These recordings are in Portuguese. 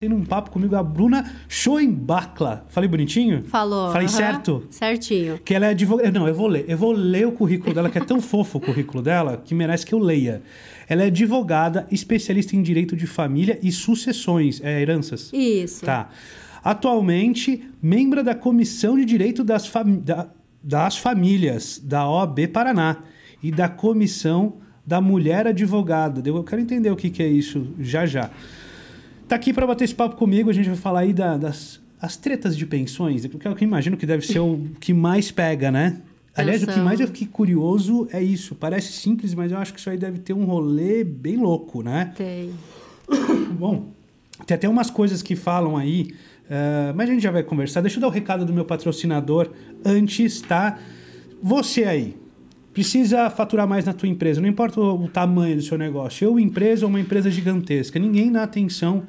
Tendo um papo comigo, a Bruna Schoembakla. Falei bonitinho? Falou. Falei certo? Certinho. Que ela é advogada... Não, eu vou ler o currículo dela, que é tão fofo o currículo dela, que merece que eu leia. Ela é advogada, especialista em direito de família e sucessões, heranças. Isso. Tá. Atualmente, membro da Comissão de Direito das Famílias, da OAB Paraná, e da Comissão da Mulher Advogada. Eu quero entender o que é isso já já. Tá aqui para bater esse papo comigo, a gente vai falar aí das tretas de pensões, que eu imagino que deve ser o que mais pega, né? Aliás, o que mais eu fiquei curioso é isso. Parece simples, mas eu acho que isso aí deve ter um rolê bem louco, né? Tem. Bom, tem até umas coisas que falam aí, mas a gente já vai conversar. Deixa eu dar o recado do meu patrocinador antes, tá? Você aí precisa faturar mais na tua empresa, não importa o tamanho do seu negócio. Eu, empresa ou uma empresa gigantesca, ninguém dá atenção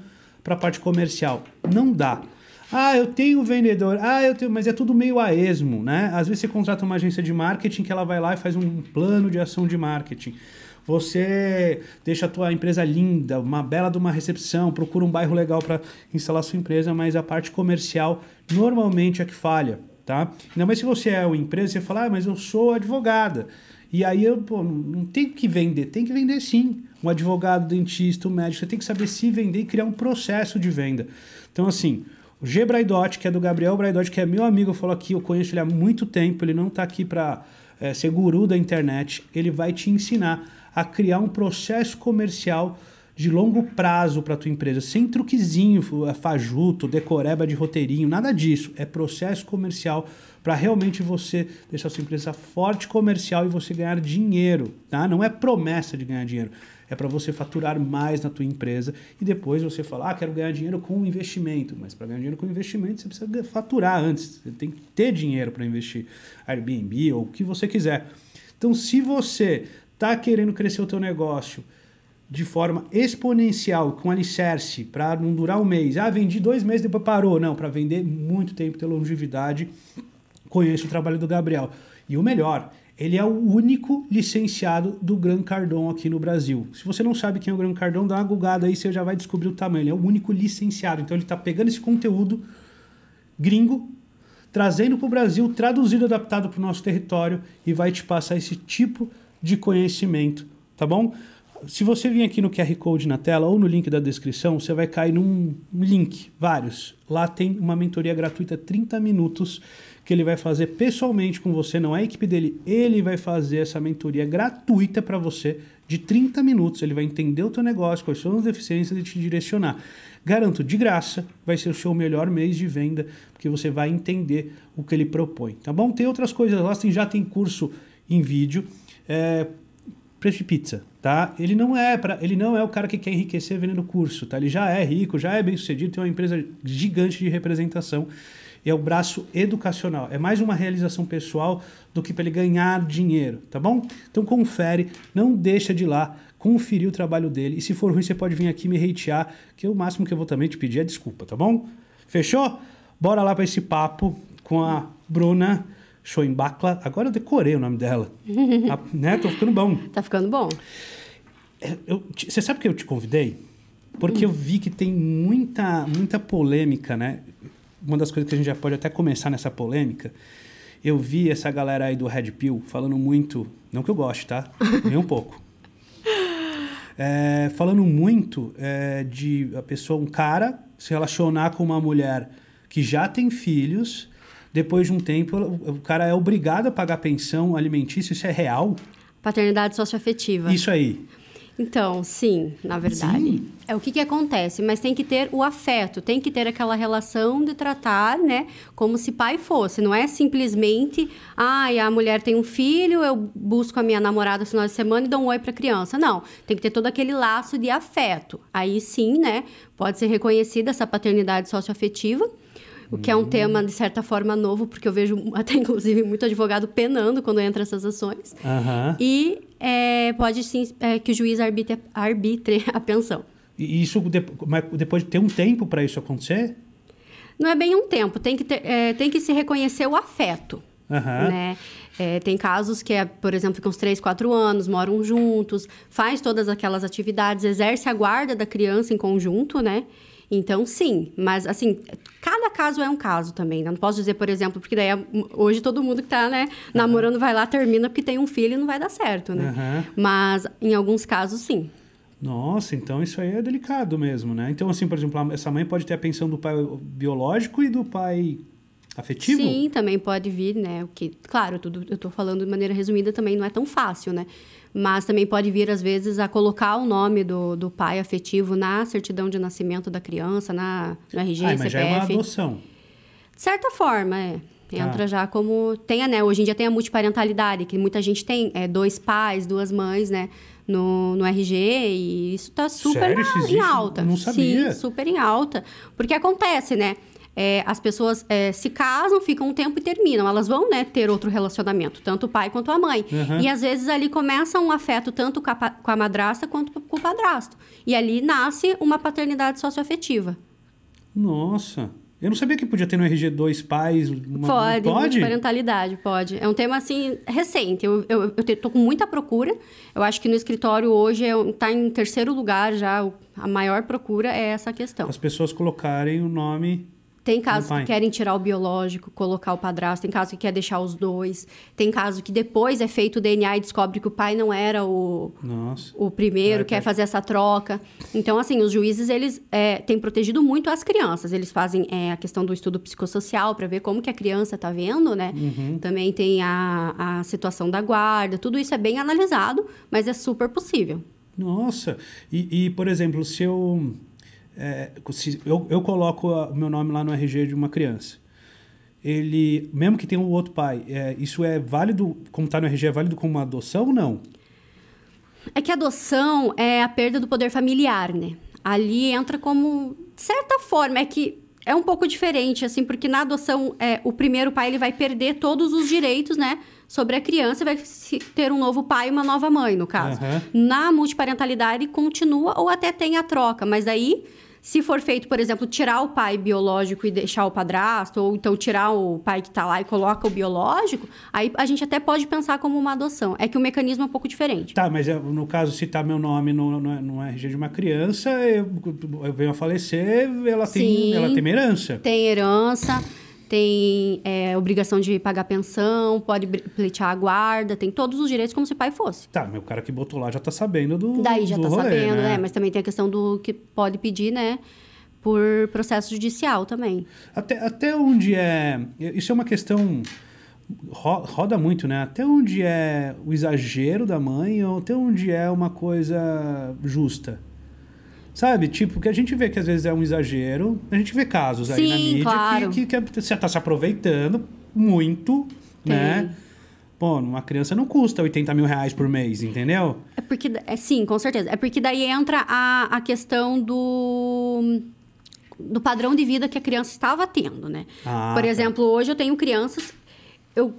para a parte comercial. Não dá. Ah, eu tenho vendedor. Ah, eu tenho... Mas é tudo meio a esmo, né? Às vezes você contrata uma agência de marketing que ela vai lá e faz um plano de ação de marketing. Você deixa a tua empresa linda, uma bela de uma recepção, procura um bairro legal para instalar a sua empresa, mas a parte comercial normalmente é que falha, tá? Não, mas se você é uma empresa, você fala, ah, mas eu sou advogada. E aí eu não tenho que vender. Tem que vender sim. Um advogado, dentista, um médico, você tem que saber se vender e criar um processo de venda. Então assim... O G. Braidotti, que é do Gabriel Braidotti, que é meu amigo, falou aqui, eu conheço ele há muito tempo, ele não está aqui para ser guru da internet, ele vai te ensinar a criar um processo comercial de longo prazo para a tua empresa, sem truquezinho, fajuto, decoreba de roteirinho, nada disso, é processo comercial para realmente você deixar a sua empresa forte comercial e você ganhar dinheiro, tá? Não é promessa de ganhar dinheiro. É para você faturar mais na tua empresa e depois você falar, ah, quero ganhar dinheiro com investimento. Mas para ganhar dinheiro com investimento, você precisa faturar antes. Você tem que ter dinheiro para investir Airbnb ou o que você quiser. Então, se você está querendo crescer o teu negócio de forma exponencial, com alicerce, para não durar um mês. Ah, vendi 2 meses, depois parou. Não, para vender muito tempo, ter longevidade, conheço o trabalho do Gabriel. E o melhor... Ele é o único licenciado do Grant Cardone aqui no Brasil. Se você não sabe quem é o Grant Cardone, dá uma googada aí, você já vai descobrir o tamanho. Ele é o único licenciado. Então, ele está pegando esse conteúdo gringo, trazendo para o Brasil, traduzido, adaptado para o nosso território e vai te passar esse tipo de conhecimento, tá bom? Se você vir aqui no QR Code na tela ou no link da descrição, você vai cair num link, vários. Lá tem uma mentoria gratuita, 30 minutos, que ele vai fazer pessoalmente com você, não é a equipe dele. Ele vai fazer essa mentoria gratuita para você de 30 minutos. Ele vai entender o teu negócio, quais são as deficiências e te direcionar. Garanto, de graça, vai ser o seu melhor mês de venda, porque você vai entender o que ele propõe, tá bom? Tem outras coisas lá, já tem curso em vídeo, preço de pizza, tá? Ele não é o cara que quer enriquecer vendendo curso, tá? Ele já é rico, já é bem sucedido, tem uma empresa gigante de representação e é o braço educacional. É mais uma realização pessoal do que para ele ganhar dinheiro, tá bom? Então confere, não deixa de ir lá conferir o trabalho dele e se for ruim você pode vir aqui me hatear, que o máximo que eu vou também te pedir é desculpa, tá bom? Fechou? Bora lá para esse papo com a Bruna Schoembakla. Agora eu decorei o nome dela. Né? Tô ficando bom. Tá ficando bom. Você sabe que eu te convidei? Porque eu vi que tem muita polêmica, né? Uma das coisas que a gente já pode até começar nessa polêmica, eu vi essa galera aí do Red Pill falando muito... Não que eu goste, tá? Nem um pouco. Falando muito de a pessoa, um cara, se relacionar com uma mulher que já tem filhos... Depois de um tempo, o cara é obrigado a pagar pensão alimentícia, isso é real? Paternidade socioafetiva. Isso aí. Então, sim, na verdade. Sim. É o que acontece, mas tem que ter o afeto, tem que ter aquela relação de tratar, né, como se pai fosse. Não é simplesmente, ai, a mulher tem um filho, eu busco a minha namorada no final de semana e dou um oi para a criança. Não, tem que ter todo aquele laço de afeto. Aí sim, né, pode ser reconhecida essa paternidade socioafetiva. O que é um tema, de certa forma, novo, porque eu vejo até, inclusive, muito advogado penando quando entra essas ações. Uhum. E pode sim que o juiz arbitre a pensão. E isso, mas depois de ter um tempo para isso acontecer? Não é bem um tempo, tem que se reconhecer o afeto. Uhum. Né? Tem casos que, por exemplo, ficam uns 3, 4 anos, moram juntos, faz todas aquelas atividades, exerce a guarda da criança em conjunto, né? Então, sim, mas assim, cada caso é um caso também, né? Não posso dizer, por exemplo, porque daí hoje todo mundo que tá, né, namorando vai lá, termina porque tem um filho e não vai dar certo, né? Uhum. Mas em alguns casos, sim. Nossa, então isso aí é delicado mesmo, né? Então, assim, por exemplo, essa mãe pode ter a pensão do pai biológico e do pai afetivo? Sim, também pode vir, né? O que, claro, tudo, eu tô falando de maneira resumida, também não é tão fácil, né? Mas também pode vir, às vezes, a colocar o nome do pai afetivo na certidão de nascimento da criança, no RG, CPF. Mas já é uma adoção. De certa forma, é. Entra já como... Tem, né? Hoje em dia tem a multiparentalidade, que muita gente tem dois pais, duas mães, né? No RG, e isso tá super em alta. Não sabia. Sim, super em alta. Porque acontece, né? As pessoas se casam, ficam um tempo e terminam. Elas vão, né, ter outro relacionamento, tanto o pai quanto a mãe. Uhum. E, às vezes, ali começa um afeto tanto com a madrasta quanto com o padrasto. E ali nasce uma paternidade socioafetiva. Nossa! Eu não sabia que podia ter no RG dois pais... Pode? Parentalidade, pode. É um tema, assim, recente. Eu tô com muita procura. Eu acho que no escritório hoje tá em terceiro lugar já. A maior procura é essa questão. As pessoas colocarem o nome... Tem casos que querem tirar o biológico, colocar o padrasto. Tem casos que quer deixar os dois. Tem casos que depois é feito o DNA e descobre que o pai não era o primeiro, quer fazer essa troca. Então, assim, os juízes, eles têm protegido muito as crianças. Eles fazem a questão do estudo psicossocial para ver como que a criança está vendo, né? Uhum. Também tem a situação da guarda. Tudo isso é bem analisado, mas é super possível. Nossa! E por exemplo, se eu... eu coloco o meu nome lá no RG de uma criança. Ele, mesmo que tenha um outro pai, isso é válido, como está no RG, é válido como uma adoção ou não? É que a adoção é a perda do poder familiar, né? Ali entra como, de certa forma, é que é um pouco diferente, assim, porque na adoção, o primeiro pai ele vai perder todos os direitos, né? Sobre a criança, vai ter um novo pai e uma nova mãe, no caso. Uhum. Na multiparentalidade, continua ou até tem a troca. Mas aí, se for feito, por exemplo, tirar o pai biológico e deixar o padrasto, ou então tirar o pai que está lá e coloca o biológico, aí a gente até pode pensar como uma adoção. É que o mecanismo é um pouco diferente. Tá, mas no caso, se tá meu nome no RG de uma criança, eu venho a falecer, ela tem herança. Tem herança... Tem obrigação de pagar pensão, pode pleitear a guarda, tem todos os direitos como se o pai fosse. Tá, mas o cara que botou lá já tá sabendo do Daí já do tá rolê, sabendo, né? Mas também tem a questão do que pode pedir, né? Por processo judicial também. Até onde é... Isso é uma questão... Roda muito, né? Até onde é o exagero da mãe ou até onde é uma coisa justa? Sabe? Tipo, que a gente vê que às vezes é um exagero. A gente vê casos aí na mídia claro. que você tá se aproveitando muito, né? Pô, uma criança não custa 80 mil reais por mês, entendeu? É porque... sim, com certeza. É porque daí entra a questão do padrão de vida que a criança estava tendo, né? Por exemplo, hoje eu tenho crianças... Eu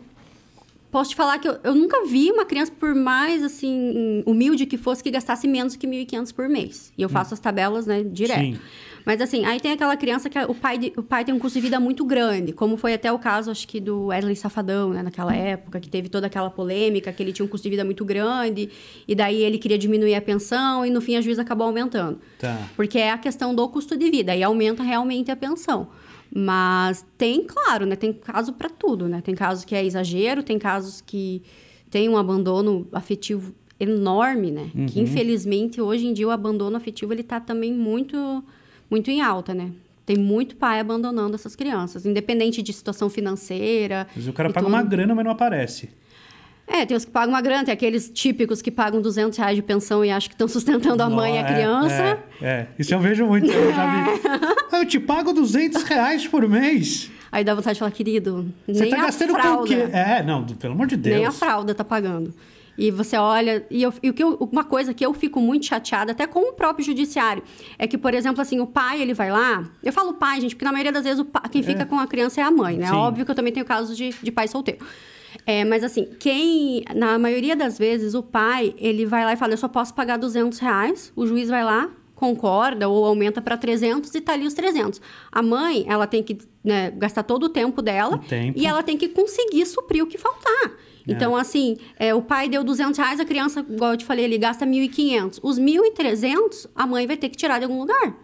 posso te falar que eu nunca vi uma criança, por mais, assim, humilde que fosse, que gastasse menos que 1.500 por mês. E eu faço as tabelas, né, direto. Sim. Mas, assim, aí tem aquela criança que o pai tem um custo de vida muito grande, como foi até o caso, acho que, do Wesley Safadão, né, naquela época, que teve toda aquela polêmica, que ele tinha um custo de vida muito grande, e daí ele queria diminuir a pensão, e no fim a juíza acabou aumentando. Tá. Porque é a questão do custo de vida, e aumenta realmente a pensão. Mas tem, claro, né? Tem caso para tudo, né? Tem casos que é exagero, tem casos que tem um abandono afetivo enorme, né? Uhum. Que, infelizmente, hoje em dia, o abandono afetivo, ele tá também muito, muito em alta, né? Tem muito pai abandonando essas crianças, independente de situação financeira... Mas o cara paga uma grana, mas não aparece. Tem os que pagam uma grana, tem aqueles típicos que pagam 200 reais de pensão e acham que estão sustentando a mãe e a criança. Isso eu vejo muito. Eu já vi. Eu te pago 200 reais por mês. Aí dá vontade de falar, querido, você nem tá gastando com o quê? Não, pelo amor de Deus. Nem a fralda tá pagando. E você olha... uma coisa que eu fico muito chateada, até com o próprio judiciário, é que, por exemplo, assim, o pai, ele vai lá... Eu falo pai, gente, porque na maioria das vezes quem fica com a criança é a mãe, né? Sim. Óbvio que eu também tenho casos de pai solteiro. Mas assim, na maioria das vezes, o pai, ele vai lá e fala, eu só posso pagar 200 reais, o juiz vai lá, concorda ou aumenta para 300 e tá ali os 300. A mãe, ela tem que gastar todo o tempo dela e ela tem que conseguir suprir o que faltar. Então, assim, o pai deu 200 reais, a criança, igual eu te falei, ele gasta 1.500. Os 1.300, a mãe vai ter que tirar de algum lugar.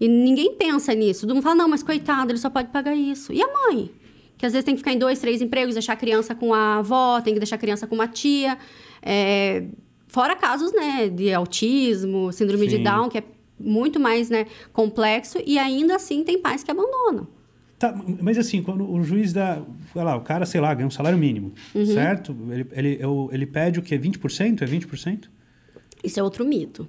E ninguém pensa nisso. Não fala, não, mas coitado, ele só pode pagar isso. E a mãe? Que às vezes tem que ficar em 2, 3 empregos, deixar a criança com a avó, tem que deixar a criança com uma tia. É... Fora casos, né, de autismo, síndrome de Down, que é muito mais, né, complexo. E ainda assim tem pais que abandonam. Tá, mas assim, quando o juiz dá... Olha lá, o cara, sei lá, ganha um salário mínimo, certo? Ele pede o quê? 20%? É 20%? Isso é outro mito.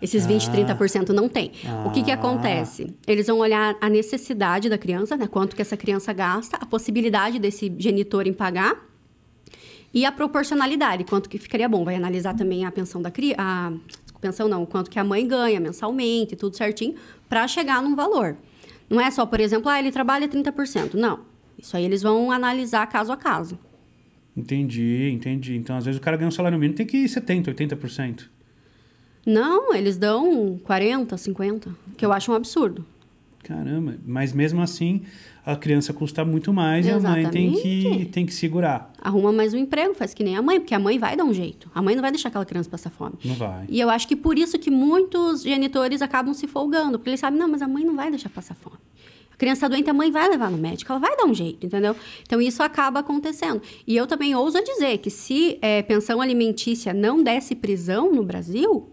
Esses 20%, 30% não tem. O que que acontece? Eles vão olhar a necessidade da criança, né? Quanto que essa criança gasta, a possibilidade desse genitor em pagar e a proporcionalidade, quanto que ficaria bom. Vai analisar também a pensão da criança... Pensão não, quanto que a mãe ganha mensalmente, tudo certinho, para chegar num valor. Não é só, por exemplo, ah, ele trabalha 30%. Não. Isso aí eles vão analisar caso a caso. Entendi, entendi. Então, às vezes, o cara ganha um salário mínimo, tem que ir 70%, 80%. Não, eles dão 40%, 50%, que eu acho um absurdo. Caramba, mas mesmo assim, a criança custa muito mais. Exatamente. E a mãe tem que segurar. Arruma mais um emprego, faz que nem a mãe, porque a mãe vai dar um jeito. A mãe não vai deixar aquela criança passar fome. Não vai. E eu acho que por isso que muitos genitores acabam se folgando, porque eles sabem, não, mas a mãe não vai deixar passar fome. A criança doente, a mãe vai levar no médico, ela vai dar um jeito, entendeu? Então, isso acaba acontecendo. E eu também ouso dizer que se pensão alimentícia não desse prisão no Brasil...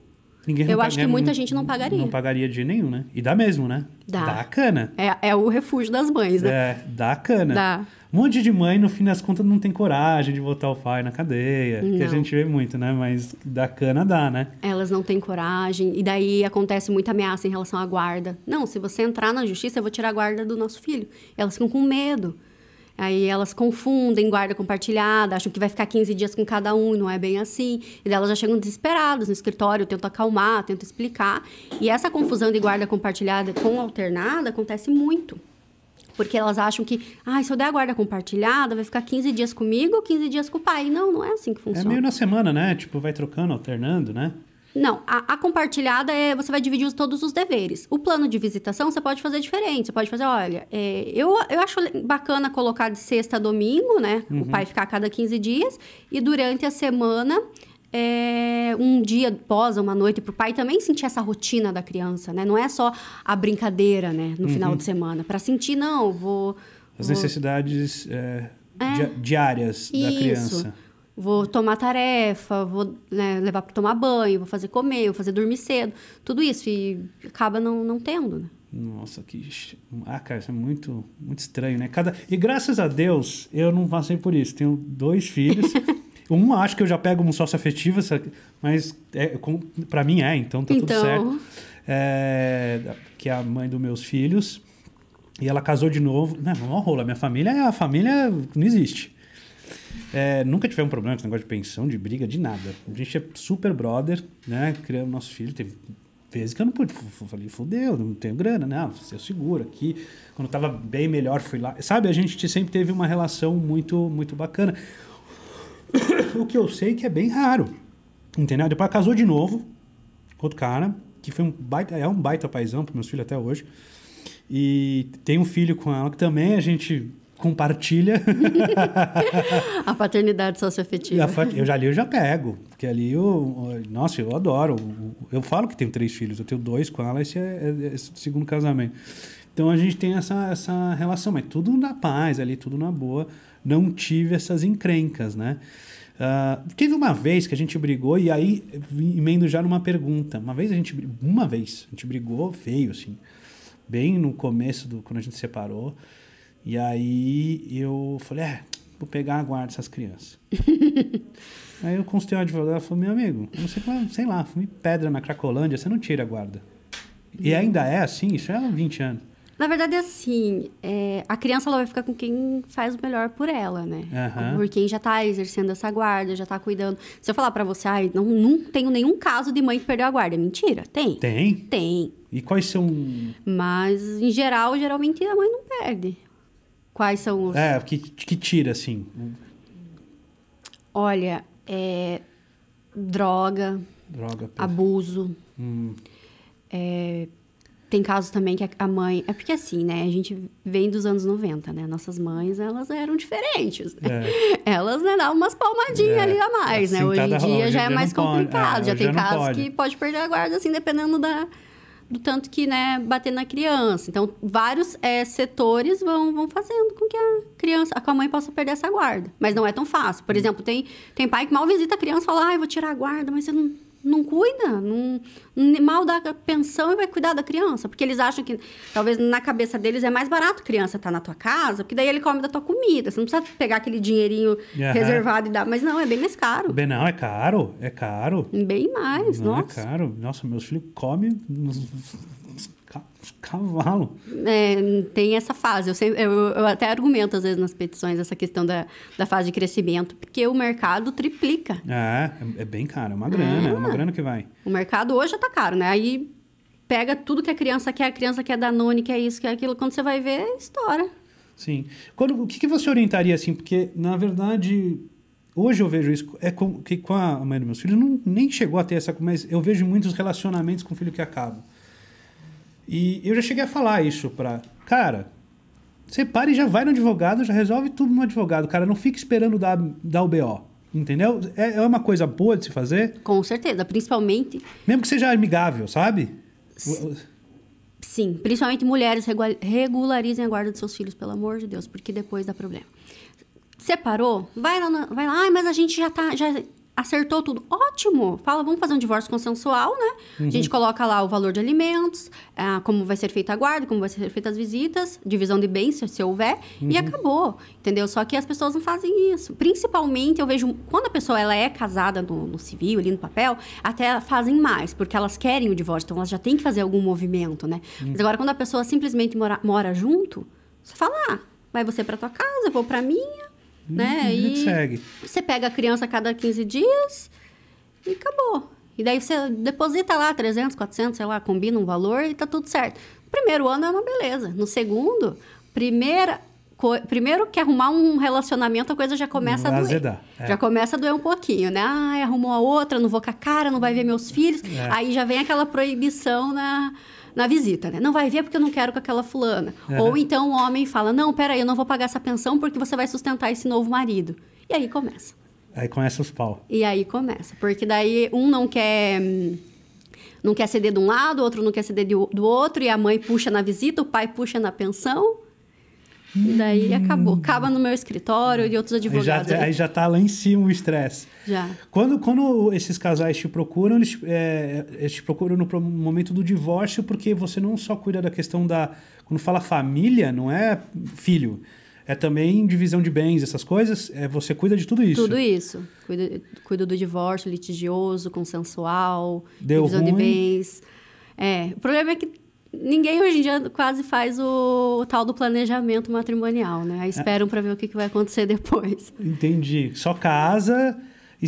Eu acho que muita gente não pagaria. Não pagaria de nenhum, né? E dá mesmo, né? Dá a cana. É o refúgio das mães, né? É, dá a cana. Dá. Um monte de mãe, no fim das contas, não tem coragem de botar o pai na cadeia. Não. Que a gente vê muito, né? Mas dá cana, dá, né? Elas não têm coragem. E daí acontece muita ameaça em relação à guarda. Não, se você entrar na justiça, eu vou tirar a guarda do nosso filho. Elas ficam com medo. Aí elas confundem guarda compartilhada, acham que vai ficar 15 dias com cada um, não é bem assim. E daí elas já chegam desesperadas no escritório, tentam acalmar, tentam explicar. E essa confusão de guarda compartilhada com alternada acontece muito. Porque elas acham que, ah, se eu der a guarda compartilhada, vai ficar 15 dias comigo ou 15 dias com o pai. Não, não é assim que funciona. É meio na semana, né? Tipo, vai trocando, alternando, né? Não, a compartilhada é você vai dividir todos os deveres. O plano de visitação você pode fazer diferente. Você pode fazer, olha, eu acho bacana colocar de sexta a domingo, né? O pai ficar a cada 15 dias. E durante a semana, um dia pós, uma noite, para o pai também sentir essa rotina da criança, né? Não é só a brincadeira, né? No final de semana. Para sentir, não, eu vou... As necessidades diárias da criança. Vou tomar tarefa, vou levar para tomar banho, vou fazer comer, vou fazer dormir cedo. Tudo isso. E acaba não tendo, né? Nossa, que... cara, isso é muito, muito estranho, né? E graças a Deus, eu não passei por isso. Tenho 2 filhos. Um acho que eu já pego um sócio afetivo, mas para mim então tá tudo certo. Que é a mãe dos meus filhos. E ela casou de novo. Não rola, minha família, a família não existe. Nunca tivemos problema com esse negócio de pensão, de briga, de nada. A gente é super brother, né? Criamos nosso filho. Teve vezes que eu não pude. Falei, fodeu, não tenho grana, né? Eu seguro aqui. Quando eu tava bem melhor, fui lá. Sabe, a gente sempre teve uma relação muito, muito bacana. O que eu sei que é bem raro, entendeu? Depois casou de novo com outro cara, que foi um baita paizão para meus filhos até hoje. E tem um filho com ela que também a gente... compartilha. A paternidade socioafetiva. Eu já li, eu já pego. Porque ali, nossa, eu adoro. Eu falo que tenho 3 filhos. Eu tenho 2 com ela. Esse é o segundo casamento. Então, a gente tem essa relação. Mas tudo na paz ali, tudo na boa. Não tive essas encrencas, né? Teve uma vez que a gente brigou. E aí, emendo já numa pergunta. Uma vez a gente brigou feio, assim. Bem no começo, quando a gente separou. E aí eu falei, vou pegar a guarda dessas crianças. Aí eu consultei um advogado e falei, meu amigo, você, sei lá, fumei pedra na Cracolândia, você não tira a guarda. E ainda é assim? Isso é 20 anos. Na verdade, assim, a criança ela vai ficar com quem faz o melhor por ela, né? Por quem já está exercendo essa guarda, já está cuidando. Se eu falar para você, não tenho nenhum caso de mãe que perdeu a guarda. Mentira, tem. Tem? Tem. E quais são... Mas, em geral, geralmente a mãe não perde. Quais são os... que tira, assim. Olha, droga, abuso. Tem casos também que a mãe... É porque assim, né? A gente vem dos anos 90, né? Nossas mães, elas eram diferentes. Né? Elas, né, davam umas palmadinhas ali a mais, assim, né? Hoje em dia já é mais complicado. Já tem casos que pode perder a guarda, assim, dependendo da... do tanto que, né, bater na criança. Então, vários setores vão fazendo com que a criança, com a mãe possa perder essa guarda. Mas não é tão fácil. Por exemplo, tem pai que mal visita a criança e fala, ah, eu vou tirar a guarda, mas você não cuida, mal dá pensão e vai cuidar da criança. Porque eles acham que, talvez na cabeça deles, é mais barato a criança estar na tua casa, porque daí ele come da tua comida. Você não precisa pegar aquele dinheirinho reservado e dar. Mas não, é bem mais caro. Bem, não, é caro, é caro. Bem mais, não, nossa. É caro. Nossa, meus filhos comem cavalo. É, tem essa fase. Eu até argumento, às vezes, nas petições, essa questão da fase de crescimento, porque o mercado triplica. É bem caro. É uma grana. É uma grana que vai. O mercado hoje já tá caro, né? Aí pega tudo que a criança quer Danone, quer isso, quer aquilo. Quando você vai ver, estoura. Sim. O que você orientaria, assim? Porque, na verdade, hoje eu vejo isso, que com a mãe dos meus filhos, nem chegou a ter essa, mas eu vejo muitos relacionamentos com o filho que acabam. E eu já cheguei a falar isso pra... Cara, você para e já vai no advogado, já resolve tudo no advogado, cara. Não fica esperando dar o BO, entendeu? É uma coisa boa de se fazer? Com certeza, principalmente... Mesmo que seja amigável, sabe? Sim, principalmente mulheres, regularizem a guarda dos seus filhos, pelo amor de Deus, porque depois dá problema. Separou? Vai lá, mas a gente já acertou tudo. Ótimo! Fala, vamos fazer um divórcio consensual, né? Uhum. A gente coloca lá o valor de alimentos, como vai ser feita a guarda, como vai ser feita as visitas, divisão de bens, se houver, e acabou, entendeu? Só que as pessoas não fazem isso. Principalmente, eu vejo, quando a pessoa ela é casada no civil, ali no papel, até fazem mais, porque elas querem o divórcio, então elas já têm que fazer algum movimento, né? Mas agora, quando a pessoa simplesmente mora junto, você fala, vai você pra tua casa, eu vou pra minha, né? E segue. Você pega a criança a cada 15 dias e acabou. E daí você deposita lá 300, 400, sei lá, combina um valor e tá tudo certo. No primeiro ano é uma beleza. No segundo, primeiro que arrumar um relacionamento, a coisa já começa a doer. Já começa a doer um pouquinho, né? Ah, arrumou a outra, não vou com a cara, não vai ver meus filhos. Aí já vem aquela proibição na visita, né? Não vai ver porque eu não quero com aquela fulana. Ou então o homem fala, não, peraí, eu não vou pagar essa pensão porque você vai sustentar esse novo marido. E aí começa. Aí começa os pau. E aí começa. Porque daí um não quer ceder de um lado, o outro não quer ceder do outro, e a mãe puxa na visita, o pai puxa na pensão. E daí acabou. Acaba no meu escritório e outros advogados. Aí já tá lá em cima o estresse. Já. Quando esses casais te procuram, eles te procuram no momento do divórcio, porque você não só cuida da questão da... Quando fala família, não é filho. É também divisão de bens, essas coisas. Você cuida de tudo isso. Tudo isso. Cuido do divórcio litigioso, consensual, divisão de bens. O problema é que ninguém hoje em dia quase faz o tal do planejamento matrimonial, né? Esperam para ver o que vai acontecer depois. Entendi. Só casa. E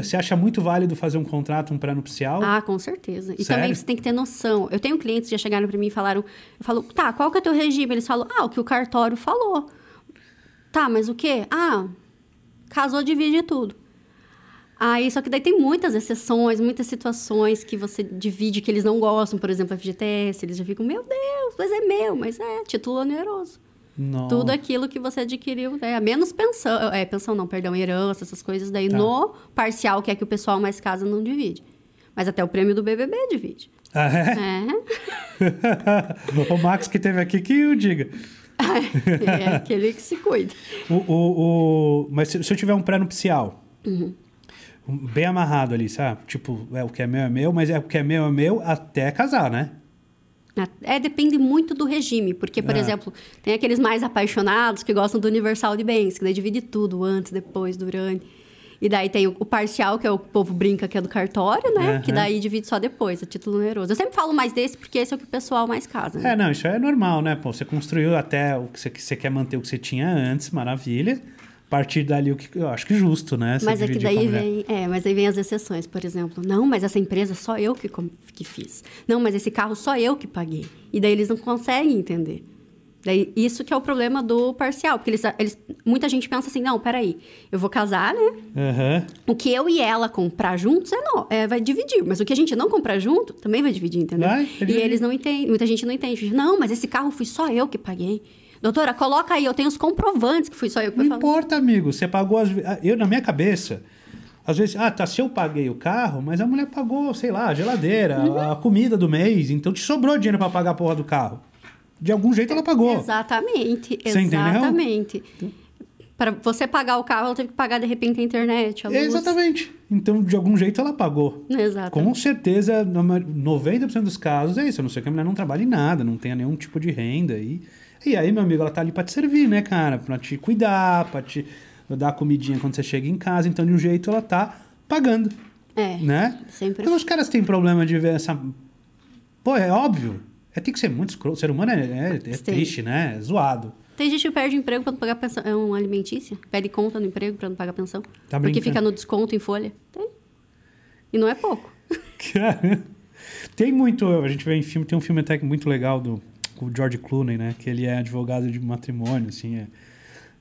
você acha muito válido fazer um contrato, um pré-nupcial? Ah, com certeza. E também você tem que ter noção. Eu tenho clientes que já chegaram para mim e falaram... Eu falo, tá, qual que é o teu regime? Eles falam, o que o cartório falou. Tá, mas o quê? Casou, divide tudo. Só que daí tem muitas exceções, muitas situações que você divide, que eles não gostam. Por exemplo, a FGTS, eles já ficam, meu Deus, mas é meu. Mas título oneroso. Não. Tudo aquilo que você adquiriu, né? Menos pensão, herança, essas coisas. Daí no parcial, que é que o pessoal mais casa não divide. Mas até o prêmio do BBB divide. Ah, é? O Max que teve aqui, que o diga. É aquele que se cuida. Mas se eu tiver um pré-nupcial... Bem amarrado ali, sabe? Tipo, o que é meu, mas o que é meu até casar, né? Depende muito do regime, porque, por exemplo, tem aqueles mais apaixonados que gostam do universal de bens, que daí divide tudo, antes, depois, durante. E daí tem o parcial, que é o povo brinca, que é do cartório, né? Que daí divide só depois, a título oneroso. Eu sempre falo mais desse, porque esse é o que o pessoal mais casa, né? Não, isso é normal, né? Pô, você construiu até o que você quer manter o que você tinha antes, maravilha. A partir dali, o que eu acho que justo, né? Mas é que daí vem, mas aí vem as exceções, por exemplo. Não, mas essa empresa só eu que fiz. Não, mas esse carro só eu que paguei. E daí eles não conseguem entender. Daí, isso que é o problema do parcial. Porque muita gente pensa assim, não, peraí, eu vou casar, né? O que eu e ela comprar juntos, vai dividir. Mas o que a gente não comprar junto, também vai dividir, entendeu? E eles não entendem, muita gente não entende. Não, mas esse carro fui só eu que paguei. Doutora, coloca aí, eu tenho os comprovantes que fui só eu que paguei. Não importa, amigo, você pagou as... Na minha cabeça, Às vezes, se eu paguei o carro, mas a mulher pagou, sei lá, a geladeira, a comida do mês, então te sobrou dinheiro para pagar a porra do carro. De algum jeito ela pagou. Exatamente, você exatamente. Para você pagar o carro, ela teve que pagar, de repente, a internet, a luz. Exatamente. Então, de algum jeito, ela pagou. Exatamente. Com certeza, 90% dos casos é isso. A não ser que a mulher não trabalhe nada, não tenha nenhum tipo de renda. E aí, meu amigo, ela tá ali para te servir, né, cara? Para te cuidar, para te... dar a comidinha quando você chega em casa. Então, de um jeito, ela tá pagando. É. Né? Sempre. Então, os caras têm problema de ver essa... Pô, é óbvio. Tem que ser muito escroto. O ser humano é triste, né? É zoado. Tem gente que perde emprego para não pagar pensão. É um alimentício. Pede conta no emprego para não pagar pensão. Tá brincando. Porque fica no desconto em folha. Tem. E não é pouco. Cara, tem muito... A gente vê em filme... Tem um filme até muito legal com o George Clooney, né? Que ele é advogado de matrimônio, assim,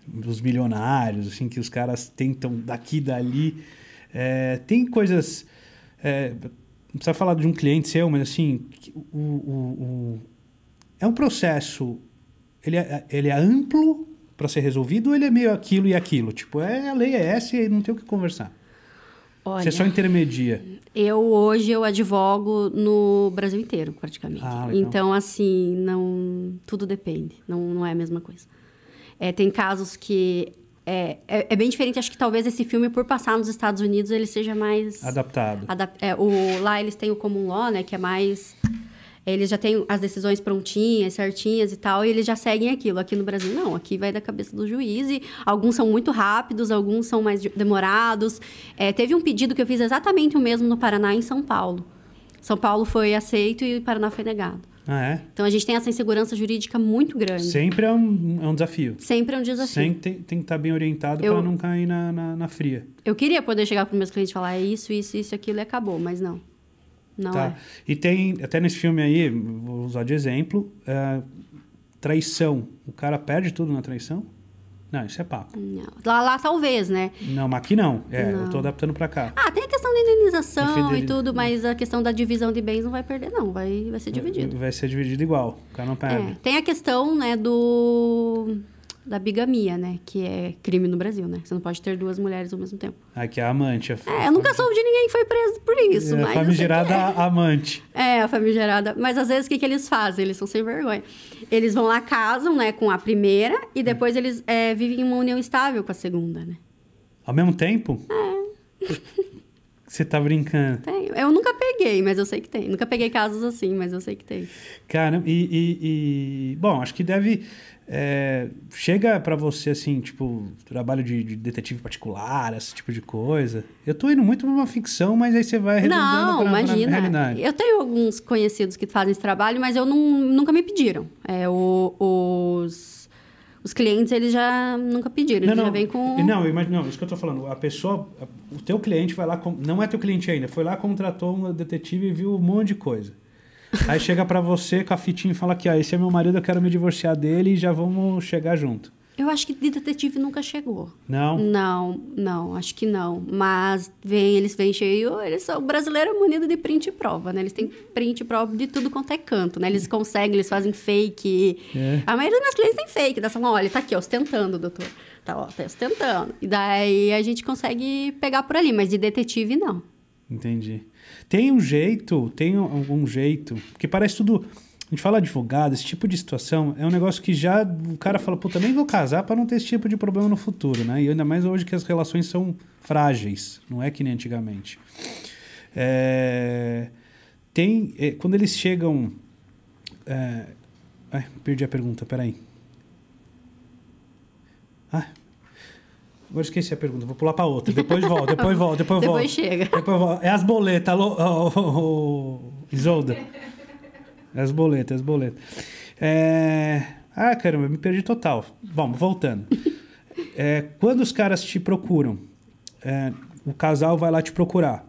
dos milionários, assim, que os caras tentam daqui e dali. Tem coisas... não precisa falar de um cliente seu, mas assim... é um processo... Ele é amplo para ser resolvido ou ele é meio aquilo e aquilo? Tipo, a lei é essa e não tem o que conversar. Olha, você só intermedia. Hoje eu advogo no Brasil inteiro, praticamente. Então, assim, não, tudo depende. Não é a mesma coisa. Tem casos que... É bem diferente, acho que talvez esse filme, por passar nos Estados Unidos, ele seja mais... Adaptado. Lá eles têm o common law, né, que é mais... Eles já têm as decisões prontinhas, certinhas e tal, e eles já seguem aquilo. Aqui no Brasil, não. Aqui vai da cabeça do juiz e alguns são muito rápidos, alguns são mais demorados. Teve um pedido que eu fiz exatamente o mesmo no Paraná, em São Paulo. São Paulo foi aceito e o Paraná foi negado. Então, a gente tem essa insegurança jurídica muito grande. Sempre é um desafio. Sempre é um desafio. Sempre tem que estar bem orientado para não cair na fria. Eu queria poder chegar para os meus clientes e falar isso, aquilo e acabou, mas não. Não tá. E tem, até nesse filme aí, vou usar de exemplo, traição. O cara perde tudo na traição? Não, isso é papo. Não. Lá talvez, né? Não, mas aqui não. Não. Eu tô adaptando pra cá. Tem a questão da indenização e tudo, mas a questão da divisão de bens não vai perder, não. Vai ser dividido. Vai ser dividido igual. O cara não perde. Tem a questão, né, da bigamia, né? Que é crime no Brasil, né? Você não pode ter duas mulheres ao mesmo tempo. Que é a amante. Eu nunca soube de ninguém que foi preso por isso. A famigerada amante. A famigerada. Mas às vezes o que eles fazem? Eles são sem vergonha. Eles vão lá, casam, né? Com a primeira e depois eles vivem uma união estável com a segunda, né? Ao mesmo tempo? Você tá brincando. Tem. Eu nunca peguei, mas eu sei que tem. Nunca peguei casos assim, mas eu sei que tem. Cara, bom, acho que deve... chega pra você, assim, tipo, trabalho de detetive particular, esse tipo de coisa. Eu tô indo muito pra uma ficção, mas aí você vai arredondando pra realidade. Eu tenho alguns conhecidos que fazem esse trabalho, mas eu nunca me pediram. Os clientes, eles já nunca pediram, eles já vêm com... Não, isso que eu tô falando. A pessoa, o teu cliente vai lá... Não é teu cliente ainda, foi lá, contratou um detetive e viu um monte de coisa. Aí chega pra você com a fitinha e fala que esse é meu marido, eu quero me divorciar dele e já vamos chegar junto. Eu acho que de detetive nunca chegou. Não? Não, acho que não. Mas eles vêm cheio... O brasileiro é munido de print e prova, né? Eles têm print e prova de tudo quanto é canto, né? Eles conseguem, eles fazem fake. A maioria dos meus clientes tem fake. Eles falam, olha, tá aqui, ostentando, doutor. Tá ostentando. E daí a gente consegue pegar por ali, mas de detetive, não. Entendi. Tem algum jeito... Porque parece tudo... A gente fala advogado, esse tipo de situação é um negócio que já o cara fala, puta, nem vou casar para não ter esse tipo de problema no futuro, né? E ainda mais hoje que as relações são frágeis, não é que nem antigamente. Quando eles chegam... perdi a pergunta, peraí. Agora esqueci a pergunta, vou pular para outra. Depois volta. Depois chega. É as boletas, Isolda. As boletas. Caramba, me perdi total. Vamos, voltando. Quando os caras te procuram, o casal vai lá te procurar.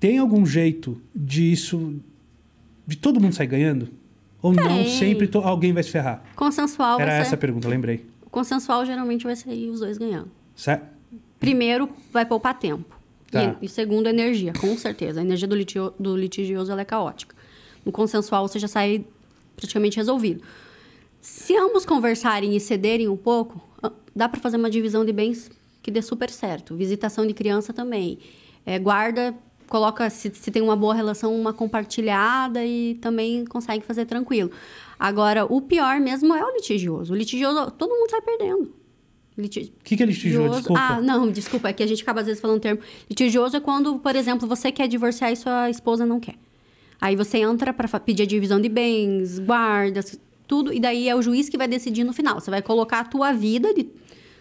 Tem algum jeito disso, de todo mundo sair ganhando? Ou não, sempre alguém vai se ferrar? Consensual vai ser... Era essa a pergunta, lembrei. Consensual geralmente vai sair os dois ganhando. Certo. Primeiro, vai poupar tempo. Tá. E segundo, energia, com certeza. A energia do litigioso ela é caótica. No consensual, você já sai praticamente resolvido. Se ambos conversarem e cederem um pouco, dá para fazer uma divisão de bens que dê super certo. Visitação de criança também. guarda, coloca, se tem uma boa relação, uma compartilhada, e também consegue fazer tranquilo. Agora, o pior mesmo é o litigioso. O litigioso, todo mundo sai perdendo. O que é litigioso? Desculpa. Ah, não, desculpa. É que a gente acaba às vezes falando o termo. Litigioso é quando, por exemplo, você quer divorciar e sua esposa não quer. Aí você entra para pedir a divisão de bens, guardas, tudo. E daí é o juiz que vai decidir no final. Você vai colocar a tua vida de,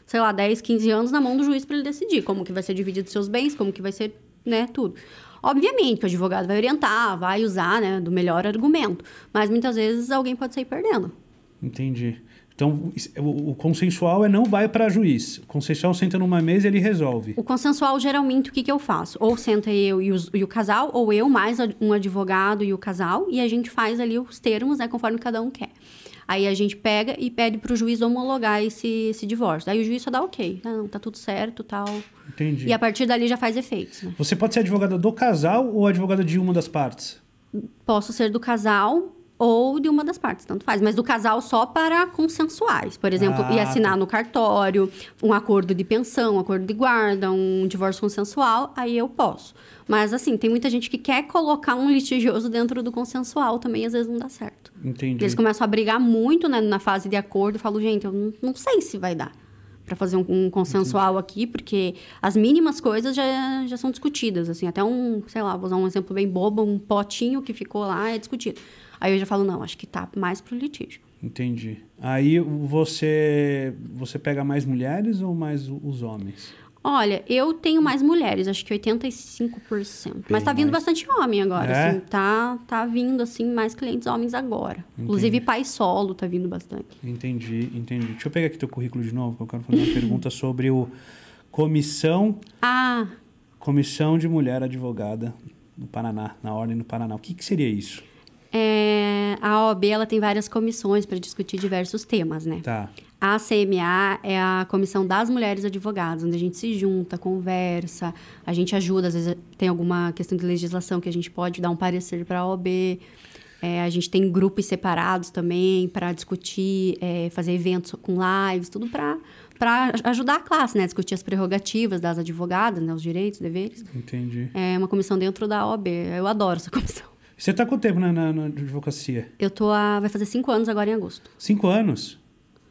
sei lá, 10, 15 anos na mão do juiz para ele decidir. Como que vai ser dividido seus bens, como que vai ser, né, tudo. Obviamente que o advogado vai orientar, vai usar, né, do melhor argumento. Mas muitas vezes alguém pode sair perdendo. Entendi. Então, o consensual é não vai para juiz. O consensual senta numa mesa e ele resolve. O consensual, geralmente, o que eu faço? Ou senta eu e o casal, ou eu mais um advogado e o casal, e a gente faz ali os termos, né, conforme cada um quer. Aí a gente pega e pede para o juiz homologar esse divórcio. Aí o juiz só dá ok. Não, tá tudo certo, tal. Entendi. E a partir dali já faz efeitos, né? Você pode ser advogada do casal ou advogada de uma das partes? Posso ser do casal ou de uma das partes, tanto faz. Mas do casal só para consensuais. Por exemplo, e assinar no cartório, um acordo de pensão, um acordo de guarda, um divórcio consensual, aí eu posso. Mas, assim, tem muita gente que quer colocar um litigioso dentro do consensual também, às vezes não dá certo. Entendi. Eles começam a brigar muito, né, na fase de acordo, e falam, gente, eu não sei se vai dar para fazer um consensual aqui, porque as mínimas coisas já são discutidas, assim. Até sei lá, vou usar um exemplo bem bobo, um potinho que ficou lá é discutido. Aí eu já falo, não, acho que tá mais pro litígio. Entendi. Aí você pega mais mulheres ou mais os homens? Olha, eu tenho mais mulheres, acho que 85%. Mas tá vindo bastante homem agora, é? Assim. Tá vindo, assim, mais clientes homens agora. Entendi. Inclusive, pai solo tá vindo bastante. Entendi, entendi. Deixa eu pegar aqui teu currículo de novo, que eu quero fazer uma pergunta sobre o... Comissão de Mulher Advogada no Paraná, na Ordem do Paraná. O que seria isso? A OAB, ela tem várias comissões para discutir diversos temas, né? Tá. A CMA é a Comissão das Mulheres Advogadas, onde a gente se junta, conversa, a gente ajuda, às vezes tem alguma questão de legislação que a gente pode dar um parecer para a OAB. A gente tem grupos separados também para discutir, fazer eventos com lives, tudo para ajudar a classe, né? Discutir as prerrogativas das advogadas, né? Os direitos, os deveres. Entendi. É uma comissão dentro da OAB. Eu adoro essa comissão. Você está quanto tempo na advocacia? Eu tô vai fazer 5 anos agora em agosto. 5 anos?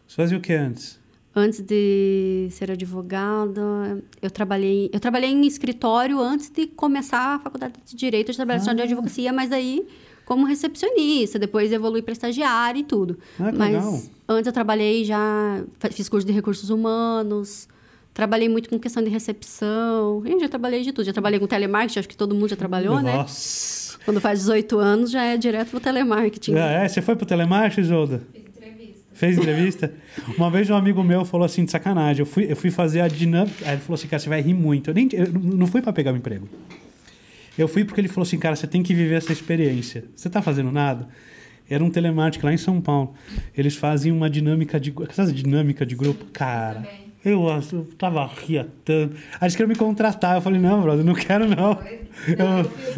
Você fazia o que antes? Antes de ser advogada, eu trabalhei em escritório antes de começar a faculdade de Direito. Eu trabalhei só de advocacia, mas aí como recepcionista, depois evolui para estagiária e tudo. Ah, mas legal. Antes eu trabalhei já, fiz curso de recursos humanos. Trabalhei muito com questão de recepção. Eu já trabalhei de tudo. Já trabalhei com telemarketing, acho que todo mundo já trabalhou, nossa, né? Nossa! Quando faz 18 anos, já é direto pro telemarketing. É? Você foi pro telemarketing, Isolda? Fiz entrevista. Fez entrevista? Uma vez um amigo meu falou assim, de sacanagem, eu fui fazer a dinâmica... Aí ele falou assim, cara, você vai rir muito. Eu não fui para pegar o emprego. Eu fui porque ele falou assim, cara, você tem que viver essa experiência. Você tá fazendo nada? Era um telemarketing lá em São Paulo. Eles fazem uma dinâmica de... Sabe, dinâmica de grupo? Cara... Eu tava riatando. Aí eles queriam me contratar. Eu falei, não, brother, não quero, não.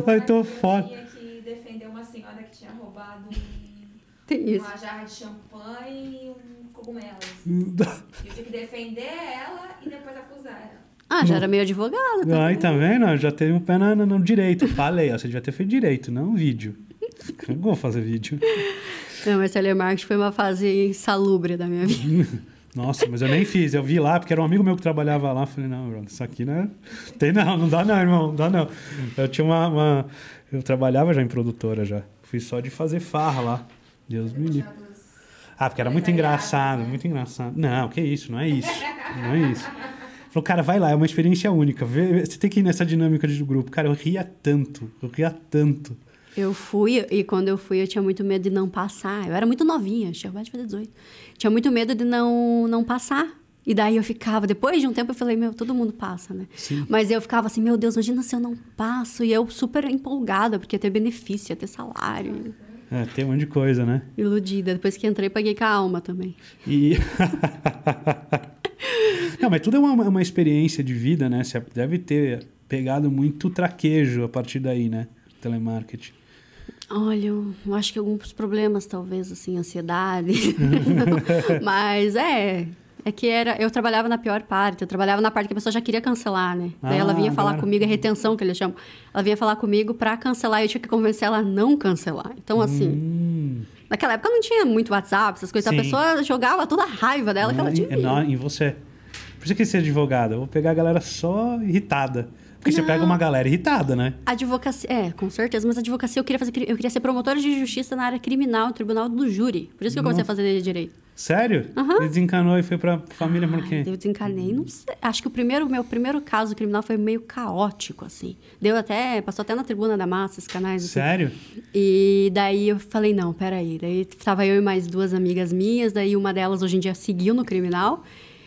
Eu tô fora. Eu tinha que defender uma senhora que tinha roubado uma jarra de champanhe e um cogumelo. Eu tinha que defender ela e depois acusar ela. Ah, já era meio advogada. Tá aí também, não. Já teve um pé no direito. Falei, ó, você devia ter feito direito, não vídeo. Eu não vou fazer vídeo. Não, mas telemarketing foi uma fase insalubre da minha vida. Nossa, mas eu nem fiz. Eu vi lá, porque era um amigo meu que trabalhava lá. Eu falei, não, brother, isso aqui não é... Tem não, não dá não, irmão, não dá não. Eu tinha Eu trabalhava já em produtora, já. Fui só de fazer farra lá. Deus me livre. Ah, porque era muito engraçado, muito engraçado. Não, que isso, não é isso. Não é isso. Falou, cara, vai lá, é uma experiência única. Você tem que ir nessa dinâmica do grupo. Cara, eu ria tanto, eu ria tanto. Eu fui, e quando eu fui, eu tinha muito medo de não passar. Eu era muito novinha, tinha acabado de fazer 18. Tinha muito medo de não passar. E daí eu ficava, depois de um tempo, eu falei, meu, todo mundo passa, né? Sim. Mas eu ficava assim, meu Deus, imagina se eu não passo. E eu super empolgada, porque ia ter benefício, ia ter salário. É, tem um monte de coisa, né? Iludida. Depois que entrei, paguei com a alma também. E... Não, mas tudo é uma experiência de vida, né? Você deve ter pegado muito traquejo a partir daí, né? Telemarketing. Olha, eu acho que alguns problemas, talvez, assim, ansiedade. Mas É que eu trabalhava na pior parte, eu trabalhava na parte que a pessoa já queria cancelar, né? Daí ela vinha falar comigo, é retenção que eles chamam. Ela vinha falar comigo pra cancelar e eu tinha que convencer ela a não cancelar. Então, assim, naquela época não tinha muito WhatsApp, essas coisas. Sim. A pessoa jogava toda a raiva dela que ela tinha. Não, em você. Por isso que você é advogada. Eu vou pegar a galera só irritada. Porque você pega uma galera irritada, né? Advocacia, com certeza. Mas advocacia, eu queria ser promotora de justiça na área criminal, tribunal do júri. Por isso que eu comecei a fazer direito. Sério? Uhum. E desencanou e foi pra família por quê? Eu desencanei, não sei. Acho que meu primeiro caso criminal foi meio caótico, assim. Passou até na tribuna da massa, os canais. Assim. Sério? E daí eu falei, não, peraí. Daí tava eu e mais duas amigas minhas, daí uma delas hoje em dia seguiu no criminal.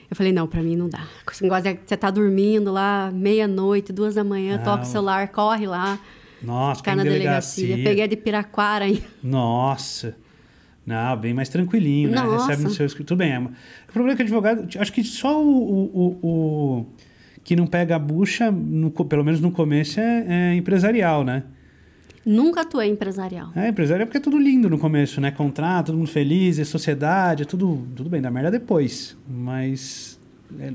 Eu falei, não, pra mim não dá. Você tá dormindo lá, meia-noite, 2 da manhã, toca o celular, corre lá. Nossa, ficar na delegacia. Peguei a de Piraquara ainda. Nossa. Não, bem mais tranquilinho, né? Nossa. Recebe no seu escritório. Tudo bem. O problema é que o advogado... Acho que só o que não pega a bucha, pelo menos no começo, é empresarial, né? Nunca atuei empresarial. É, empresarial porque é tudo lindo no começo, né? Contrato, todo mundo feliz, é sociedade, é tudo bem, dá merda depois. Mas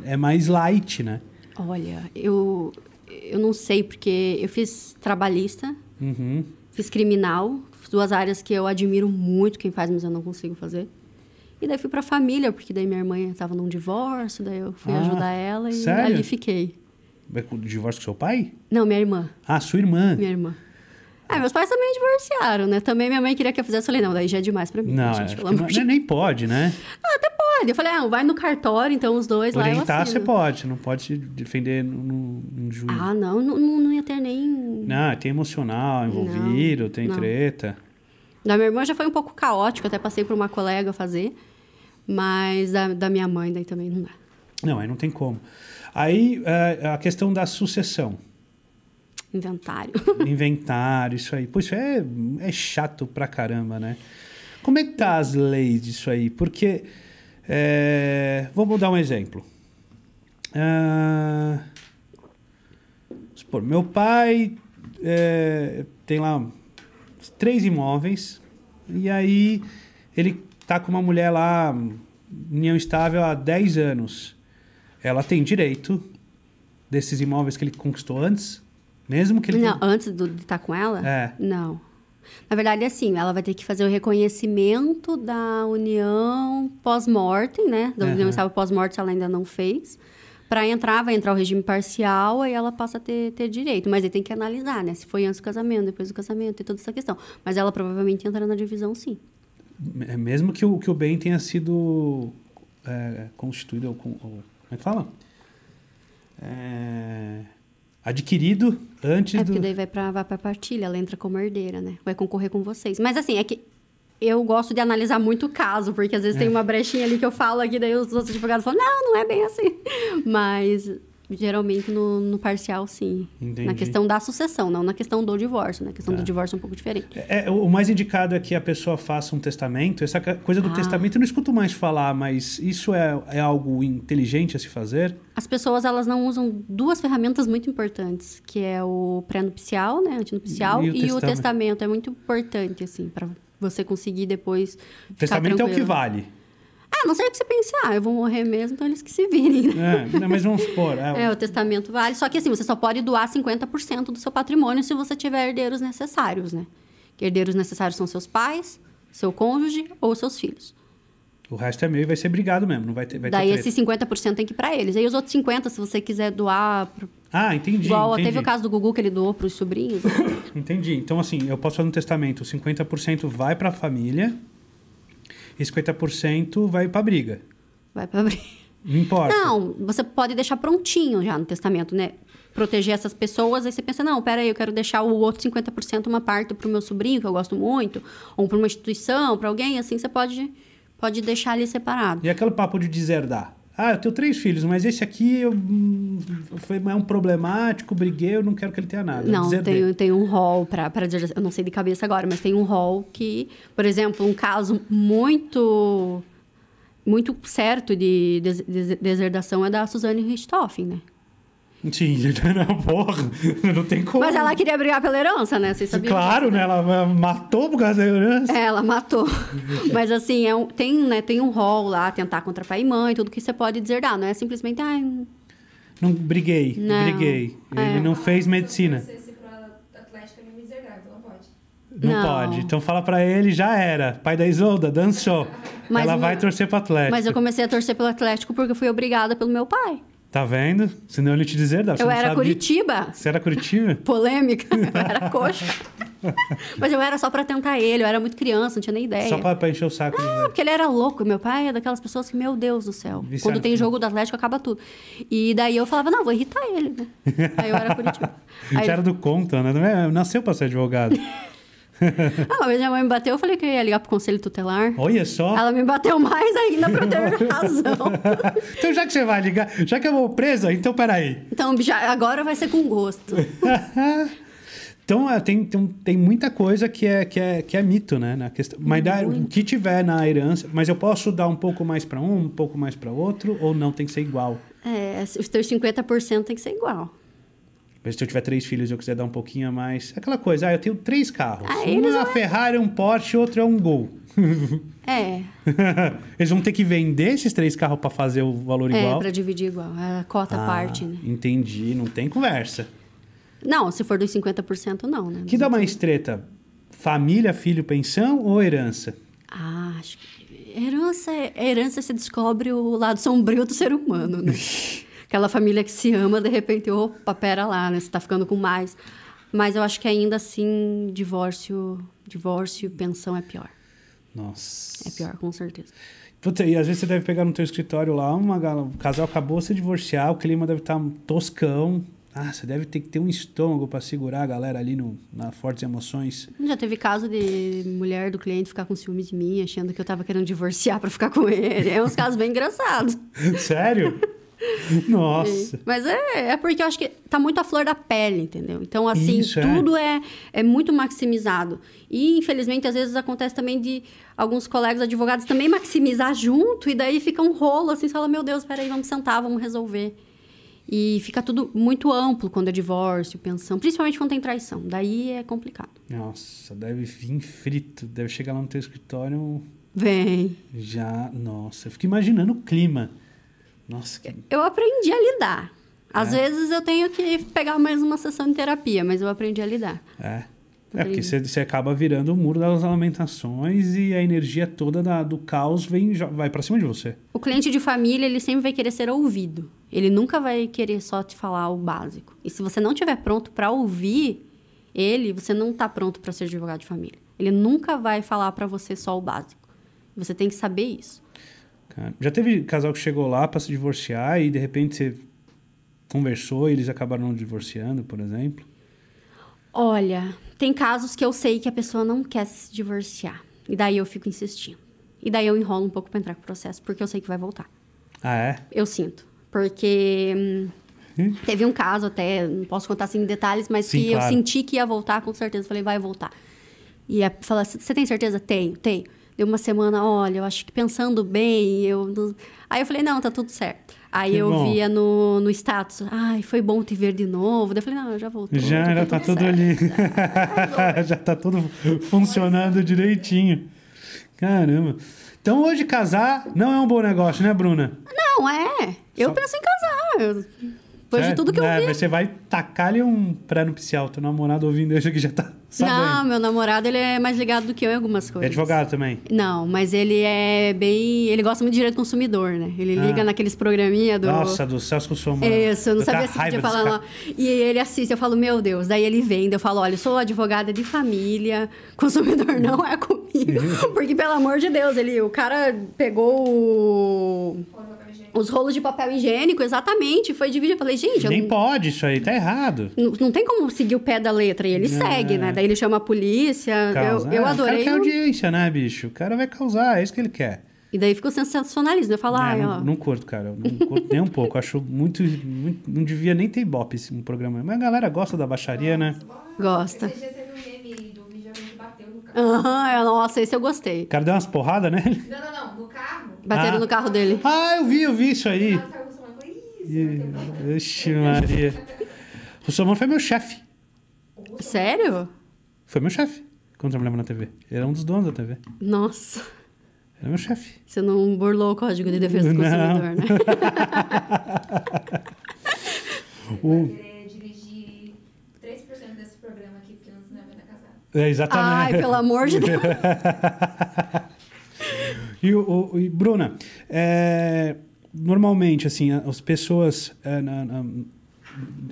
é mais light, né? Olha, eu não sei, porque eu fiz trabalhista, fiz criminal, duas áreas que eu admiro muito quem faz, mas eu não consigo fazer. E daí fui pra família, porque daí minha irmã estava num divórcio, daí eu fui ajudar ela e sério? Ali fiquei. Divórcio com seu pai? Não, minha irmã. Ah, sua irmã? Minha irmã. Ah, meus pais também divorciaram, né? Também minha mãe queria que eu fizesse. Eu falei, não, daí já é demais pra mim. Não, gente, não nem pode, né? Ah, até pode. Eu falei, vai no cartório, então os dois lá eu assino. Orientar você pode, não pode se defender no juízo. Ah, não ia ter nem... Não, tem emocional envolvido, não, tem treta. Da minha irmã já foi um pouco caótico, até passei por uma colega fazer, mas da minha mãe daí também não dá. Não, aí não tem como. Aí a questão da sucessão. Inventário. Inventário, isso aí. Pô, isso é chato pra caramba, né? Como é que tá as leis disso aí? Porque... Vamos dar um exemplo. Meu pai tem lá 3 imóveis e aí ele tá com uma mulher lá, união estável, há 10 anos. Ela tem direito desses imóveis que ele conquistou antes? Mesmo que ele... Não, antes de estar com ela? É. Não. Na verdade, é assim, ela vai ter que fazer o reconhecimento da união pós-mortem, né? Da união estável pós-mortem, ela ainda não fez. Para entrar, vai entrar o regime parcial, aí ela passa a ter direito. Mas aí tem que analisar, né? Se foi antes do casamento, depois do casamento, tem toda essa questão. Mas ela provavelmente entra na divisão, sim. Mesmo que o bem tenha sido constituído... Como é que fala? Adquirido antes do... É, porque daí vai pra partilha, ela entra como herdeira, né? Vai concorrer com vocês. Mas assim, é que eu gosto de analisar muito o caso, porque às vezes tem uma brechinha ali que eu falo aqui, daí os outros advogados falam, não é bem assim. Mas, geralmente, no parcial, sim. Entendi. Na questão da sucessão, não na questão do divórcio, né? A questão do divórcio é um pouco diferente. O mais indicado é que a pessoa faça um testamento. Essa coisa do testamento eu não escuto mais falar, mas isso é algo inteligente a se fazer? As pessoas, elas não usam duas ferramentas muito importantes, que é o pré-nupcial, né? Antinupcial e o testamento. É muito importante, assim, para você conseguir depois... O testamento é o que vale. Ah, não sei o que você pensar. Eu vou morrer mesmo, então eles que se virem. Né? Mas vamos supor... o testamento vale. Só que, assim, você só pode doar 50% do seu patrimônio se você tiver herdeiros necessários, né? Que herdeiros necessários são seus pais, seu cônjuge ou seus filhos. O resto é meu e vai ser brigado mesmo, não vai ter... Daí esses 50% tem que ir pra eles. Aí os outros 50%, se você quiser doar... entendi. Igual teve o caso do Gugu que ele doou pros sobrinhos. Entendi. Então, assim, eu posso fazer um testamento. 50% vai pra família e 50% vai pra briga. Vai pra briga. Não importa. Não, você pode deixar prontinho já no testamento, né? Proteger essas pessoas, aí você pensa, não, peraí, eu quero deixar o outro 50%, uma parte pro meu sobrinho, que eu gosto muito, ou pra uma instituição, pra alguém, assim, você pode deixar ali separado. E aquele papo de deserdar? Ah, eu tenho 3 filhos, mas esse aqui é um problemático, briguei, eu não quero que ele tenha nada. Não, tem um rol para dizer, eu não sei de cabeça agora, mas tem um rol que, por exemplo, um caso muito, muito certo de deserdação é da Suzane Richthofen, né? Sim, porra, não tem como. Mas ela queria brigar pela herança, né? Vocês sabiam? Claro, né? Ela matou por causa da herança. É, ela matou. Mas assim, tem um rol lá, tentar contra pai e mãe, tudo que você pode deserdar. Não é simplesmente... Ah, não briguei, não briguei. É. Ele não fez medicina. Não pode. Então fala pra ele, já era. Pai da Isolda, dançou. Mas ela vai torcer pro Atlético. Mas eu comecei a torcer pelo Atlético porque eu fui obrigada pelo meu pai. Tá vendo? Senão ele te dizer, dá. Eu era Curitiba. Você era Curitiba? Polêmica. Eu era coxa. Mas eu era só pra tentar ele. Eu era muito criança, não tinha nem ideia. Só pra encher o saco. Ah, porque ele era louco. Meu pai é daquelas pessoas que, meu Deus do céu. Viciado. Quando tem jogo do Atlético, acaba tudo. E daí eu falava, não, vou irritar ele. Aí eu era Curitiba. Já era do contra, né? Nasceu pra ser advogado. Uma vez minha mãe me bateu, eu falei que eu ia ligar pro conselho tutelar. Olha só. Ela me bateu mais ainda pra eu ter razão. Então já que você vai ligar, já que eu vou presa, então peraí. Então agora vai ser com gosto. Então tem muita coisa que é mito, né? Na questão, mas o que tiver na herança... Mas eu posso dar um pouco mais pra um pouco mais pra outro? Ou não, tem que ser igual? É, os teus 50% tem que ser igual. Se eu tiver 3 filhos e eu quiser dar um pouquinho a mais... Aquela coisa, eu tenho 3 carros. Ah, um é uma Ferrari, um Porsche, outro é um Gol. É. Eles vão ter que vender esses 3 carros para fazer o valor igual? É, para dividir igual. A cota à parte, né? Entendi, não tem conversa. Não, se for dos 50% não, né? Que dá mais treta? Família, filho, pensão ou herança? Ah, acho que... Herança se descobre o lado sombrio do ser humano, né? Aquela família que se ama, de repente, opa, pera lá, né? Você tá ficando com mais. Mas eu acho que ainda assim, divórcio, pensão é pior. Nossa. É pior, com certeza. Puta, e às vezes você deve pegar no teu escritório lá, um casal acabou de se divorciar, o clima deve estar toscão. Ah, você deve ter que ter um estômago para segurar a galera ali na fortes emoções. Já teve caso de mulher do cliente ficar com ciúme de mim, achando que eu tava querendo divorciar para ficar com ele. É uns casos bem engraçados. Sério? Nossa. É. Mas é porque eu acho que tá muito à flor da pele, entendeu? Então, assim, isso, tudo é muito maximizado. E, infelizmente, às vezes acontece também de alguns colegas advogados também maximizar junto, e daí fica um rolo, assim, você fala, meu Deus, peraí, vamos sentar, vamos resolver. E fica tudo muito amplo quando é divórcio, pensão, principalmente quando tem traição. Daí é complicado. Nossa, deve vir frito, deve chegar lá no teu escritório... Vem. Já, nossa, eu fico imaginando o clima... Nossa, que... Eu aprendi a lidar. Às vezes eu tenho que pegar mais uma sessão de terapia, mas eu aprendi a lidar. É porque você acaba virando o muro das lamentações e a energia toda do caos vai pra cima de você. O cliente de família, ele sempre vai querer ser ouvido. Ele nunca vai querer só te falar o básico. E se você não estiver pronto pra ouvir ele, você não tá pronto pra ser advogado de família. Ele nunca vai falar pra você só o básico. Você tem que saber isso. Já teve casal que chegou lá para se divorciar e, de repente, você conversou e eles acabaram divorciando, por exemplo? Olha, tem casos que eu sei que a pessoa não quer se divorciar. E daí eu fico insistindo. E daí eu enrolo um pouco para entrar com o processo, porque eu sei que vai voltar. Ah, é? Eu sinto. Porque teve um caso até, não posso contar assim em detalhes, mas sim, que claro, eu senti que ia voltar, com certeza. Falei, vai voltar. E ela fala, você tem certeza? Tenho, tenho. Deu uma semana, olha, eu acho que pensando bem, eu... Aí eu falei, não, tá tudo certo. Aí que eu via no status, ai, foi bom te ver de novo. Daí eu falei, não, eu já voltou. Já tá tudo ali. Já tá tudo funcionando direitinho. Caramba. Então, hoje, casar não é um bom negócio, né, Bruna? Não, é. Eu penso em casar. Depois de tudo que eu vi. Mas você vai tacar ali um pré-nupcial. Teu namorado ouvindo isso aqui já tá... Sabendo. Não, meu namorado, ele é mais ligado do que eu em algumas coisas. É advogado também? Não, mas ele é bem... Ele gosta muito de direito do consumidor, né? Ele liga naqueles programinha do... Nossa, do Celso Russomano. Isso, eu não sabia se podia falar lá. E ele assiste, eu falo, meu Deus. Daí ele vem, eu falo, olha, eu sou advogada de família, consumidor não é comigo. Porque, pelo amor de Deus, o cara pegou os rolos de papel higiênico, exatamente, foi dividido. Eu falei, gente... Nem pode isso aí, tá errado. Não tem como seguir o pé da letra, e ele segue, né? Daí ele chama a polícia. Eu adorei. O cara quer audiência, né, bicho? O cara vai causar, é isso que ele quer. E daí ficou sensacionalismo. Eu falo, não curto, cara. Eu não curto nem um pouco. Acho muito. Não devia nem ter ibope um programa. Mas a galera gosta da baixaria, né? Gosta. Esse dia teve um meme do Benjamin que bateu no carro. Nossa, esse eu gostei. O cara deu umas porradas nele? Não. No carro. Bateram no carro dele. Ah, eu vi isso aí. Ixi, Maria. O Russomano foi meu chefe. Sério? Foi meu chefe quando eu trabalhava na TV. Ele era um dos donos da TV. Nossa. Era meu chefe. Você não burlou o código de defesa do consumidor, né? Dirigir 3% desse programa aqui, porque não vai dar casado. É, exatamente. Ai, pelo amor de Deus. E Bruna, normalmente, assim, as pessoas,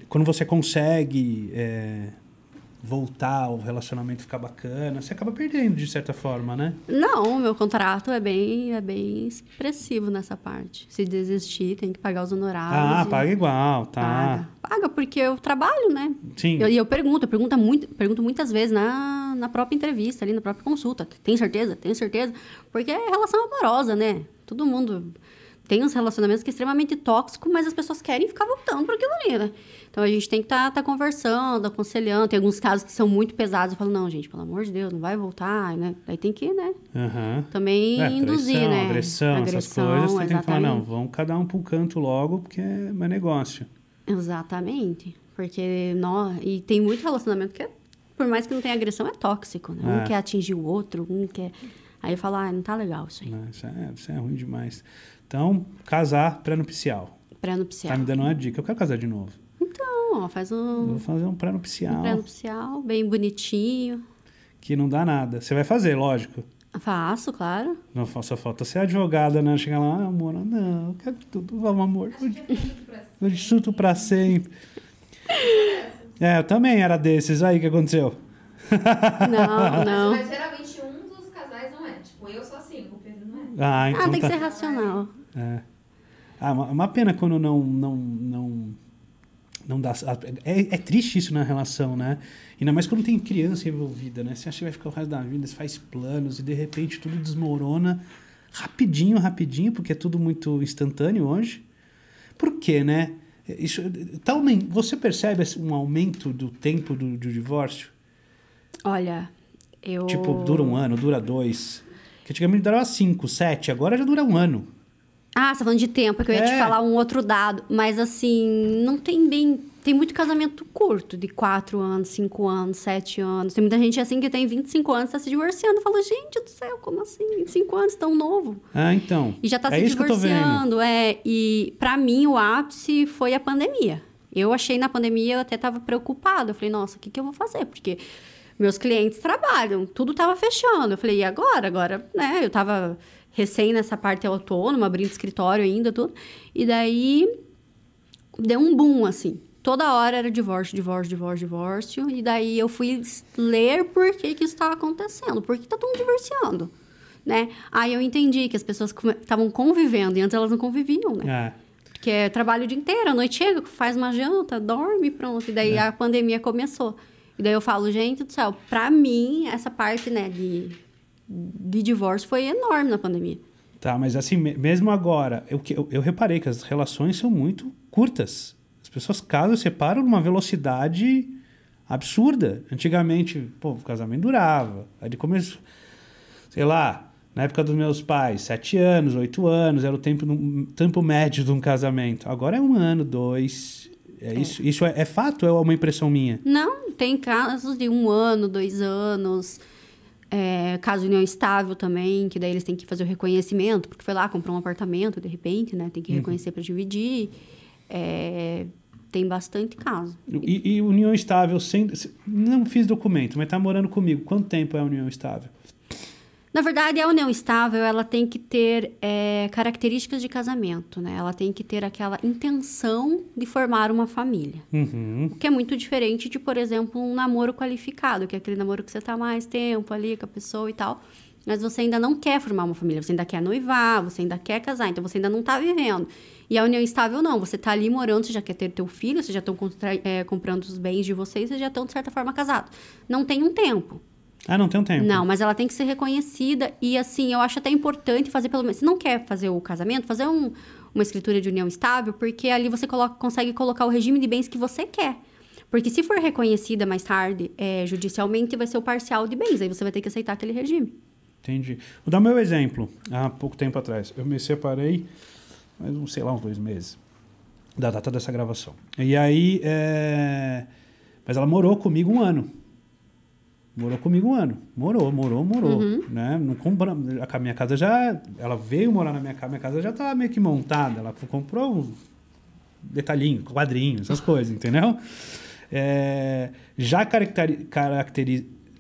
quando você consegue voltar, o relacionamento ficar bacana, você acaba perdendo, de certa forma, né? Não, o meu contrato é bem expressivo nessa parte. Se desistir, tem que pagar os honorários. Ah, paga igual, tá. Paga porque eu trabalho, né? Sim. E eu pergunto muitas vezes na própria entrevista, ali na própria consulta. Tem certeza? Tenho certeza. Porque é relação amorosa, né? Todo mundo tem uns relacionamentos que é extremamente tóxico, mas as pessoas querem ficar voltando para aquilo ali, né? Então, a gente tem que estar conversando, aconselhando. Tem alguns casos que são muito pesados. Eu falo, não, gente, pelo amor de Deus, não vai voltar, né? Aí tem que, né? Uhum. Também induzir, né? Agressão, essas coisas. Você tem que falar, não, vamos cada um para um canto logo, porque é meu negócio. Exatamente. Porque, e tem muito relacionamento que, por mais que não tenha agressão, é tóxico, né? Um quer atingir o outro, um quer... Aí eu falo, não tá legal isso aí. Isso é ruim demais. Então, casar pré-nupcial. Pré-nupcial. Tá me dando uma dica. Eu quero casar de novo. Então, ó, faz um... Vou fazer um pré-nupcial. Um pré-nupcial, bem bonitinho. Que não dá nada. Você vai fazer, lógico. Faço, claro. Não, só falta ser advogada, né? Chegar lá, amor, não, eu quero tudo. Vamos, amor. Eu chuto pra sempre. Eu também era desses. Aí, o que aconteceu? Não. Mas geralmente um dos casais não é. Tipo, eu sou assim, o Pedro não é. Então tem que ser racional. Uma pena quando não dá. É triste isso na relação, né? Ainda mais quando tem criança envolvida, né? Você acha que vai ficar o resto da vida, você faz planos e de repente tudo desmorona rapidinho, porque é tudo muito instantâneo hoje. Por quê, né? Isso, você percebe um aumento do tempo do divórcio? Olha, eu... Tipo, dura um ano, dura 2... Que antigamente durava 5, 7, agora já dura um ano. Ah, você tá falando de tempo, que eu ia te falar um outro dado. Mas, assim, não tem bem... Tem muito casamento curto, de 4 anos, 5 anos, 7 anos. Tem muita gente, assim, que tem 25 anos, tá se divorciando. Eu falo, gente do céu, como assim? 25 anos, tão novo. Então. E já tá se divorciando. E, pra mim, o ápice foi a pandemia. Eu achei na pandemia, eu até tava preocupada. Eu falei, nossa, o que eu vou fazer? Porque... Meus clientes trabalham, tudo estava fechando. Eu falei, e agora? Agora, né? Eu estava recém nessa parte autônoma, abrindo escritório ainda, tudo. E daí, deu um boom, assim. Toda hora era divórcio. E daí, eu fui ler por que isso estava acontecendo. Por que está todo mundo divorciando, né? Aí, eu entendi que as pessoas estavam convivendo. E antes, elas não conviviam, né? Porque é trabalho o dia inteiro, a noite chega, faz uma janta, dorme, pronto. E daí, a pandemia começou. E daí eu falo, gente do céu, pra mim, essa parte, né, de divórcio foi enorme na pandemia. Tá, mas assim, mesmo agora, eu reparei que as relações são muito curtas. As pessoas casam e separam numa velocidade absurda. Antigamente, pô, o casamento durava. Aí de começo, sei lá, na época dos meus pais, 7 anos, 8 anos, era o tempo médio de um casamento. Agora é 1 ano, 2... Isso é fato ou é uma impressão minha? Não, tem casos de 1 ano, 2 anos, caso de união estável também, que daí eles têm que fazer o reconhecimento, porque foi lá, comprou um apartamento, de repente, né? Tem que reconhecer para dividir. Tem bastante caso. E união estável, não fiz documento, mas tá morando comigo. Quanto tempo é a união estável? Na verdade, a união estável, ela tem que ter características de casamento, né? Ela tem que ter aquela intenção de formar uma família. Uhum. O que é muito diferente de, por exemplo, um namoro qualificado, que é aquele namoro que você tá mais tempo ali com a pessoa e tal. Mas você ainda não quer formar uma família, você ainda quer noivar, você ainda quer casar, então você ainda não tá vivendo. E a união estável, não. Você tá ali morando, você já quer ter teu filho, vocês já estão comprando os bens de vocês, vocês já estão, de certa forma, casados. Não tem um tempo. Não tem um tempo. Não, mas ela tem que ser reconhecida. E, assim, eu acho até importante fazer pelo menos... Se não quer fazer o casamento, fazer uma escritura de união estável, porque ali você consegue colocar o regime de bens que você quer. Porque se for reconhecida mais tarde, judicialmente, vai ser o parcial de bens. Aí você vai ter que aceitar aquele regime. Entendi. Vou dar o meu exemplo. Há pouco tempo atrás. Eu me separei, mas, sei lá, uns 2 meses. da data dessa gravação. E aí, mas ela morou comigo um ano. Morou. Uhum. Né? Não compra... A minha casa já... Ela veio morar na minha casa. Minha casa já tá meio que montada. Ela comprou um detalhinho, quadrinho, essas coisas, entendeu? Já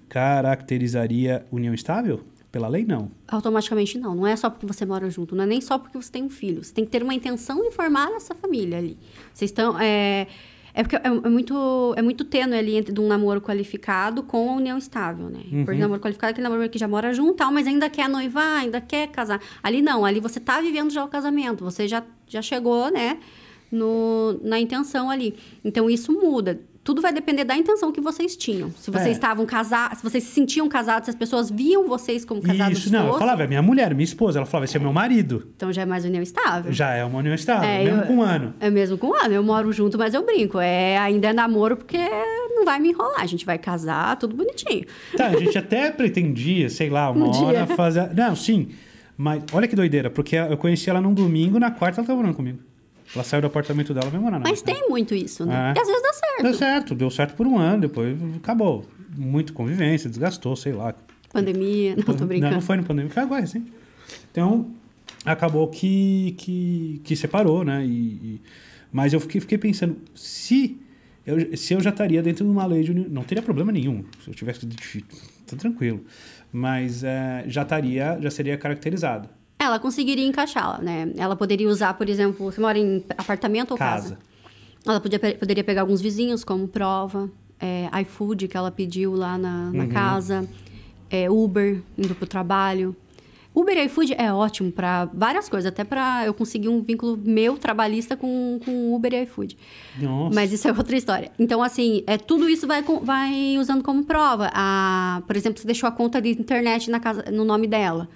caracterizaria união estável? Pela lei, não. Automaticamente, não. Não é só porque você mora junto. Não é nem só porque você tem um filho. Você tem que ter uma intenção em formar essa família ali. Vocês estão... porque é muito tênue ali entre de um namoro qualificado com a união estável, né? Uhum. Porque namoro qualificado é aquele namoro que já mora junto, mas ainda quer noivar, ainda quer casar. Ali não, ali você tá vivendo já o casamento, você já chegou, né? Na intenção ali. Então isso muda. Tudo vai depender da intenção que vocês tinham. Se vocês estavam casados, se vocês se sentiam casados, se as pessoas viam vocês como casados. Isso, não. Eu falava, é minha mulher, minha esposa. Ela falava, esse é meu marido. Então já é mais união estável. Já é uma união estável, mesmo com um ano. É mesmo com um ano. Eu moro junto, mas eu brinco. Ainda é namoro porque não vai me enrolar. A gente vai casar, tudo bonitinho. Tá, a gente até pretendia, sei lá, uma hora fazer... Não, sim. Mas olha que doideira, porque eu conheci ela num domingo, na quarta ela tava morando comigo. Ela saiu do apartamento dela e veio morar na minha casa. Mas tem muito isso, né? E às vezes dá certo. Deu certo por um ano, depois acabou. Muito convivência, desgastou, sei lá. Pandemia, não tô brincando. Não foi no pandemia, foi agora, sim. Então, acabou que separou, né? Mas eu fiquei pensando, se eu já estaria dentro de uma lei de união, não teria problema nenhum. Se eu tivesse, tá tranquilo. Mas já seria caracterizado. Ela conseguiria encaixá-la, né? Ela poderia usar, por exemplo, você mora em apartamento ou casa? Ela poderia pegar alguns vizinhos como prova, iFood que ela pediu lá na uhum. casa, Uber indo pro trabalho. Uber e iFood é ótimo para várias coisas, até para eu conseguir um vínculo meu trabalhista com Uber e iFood. Nossa. Mas isso é outra história. Então, assim, tudo isso vai usando como prova. Por exemplo, você deixou a conta de internet no nome dela.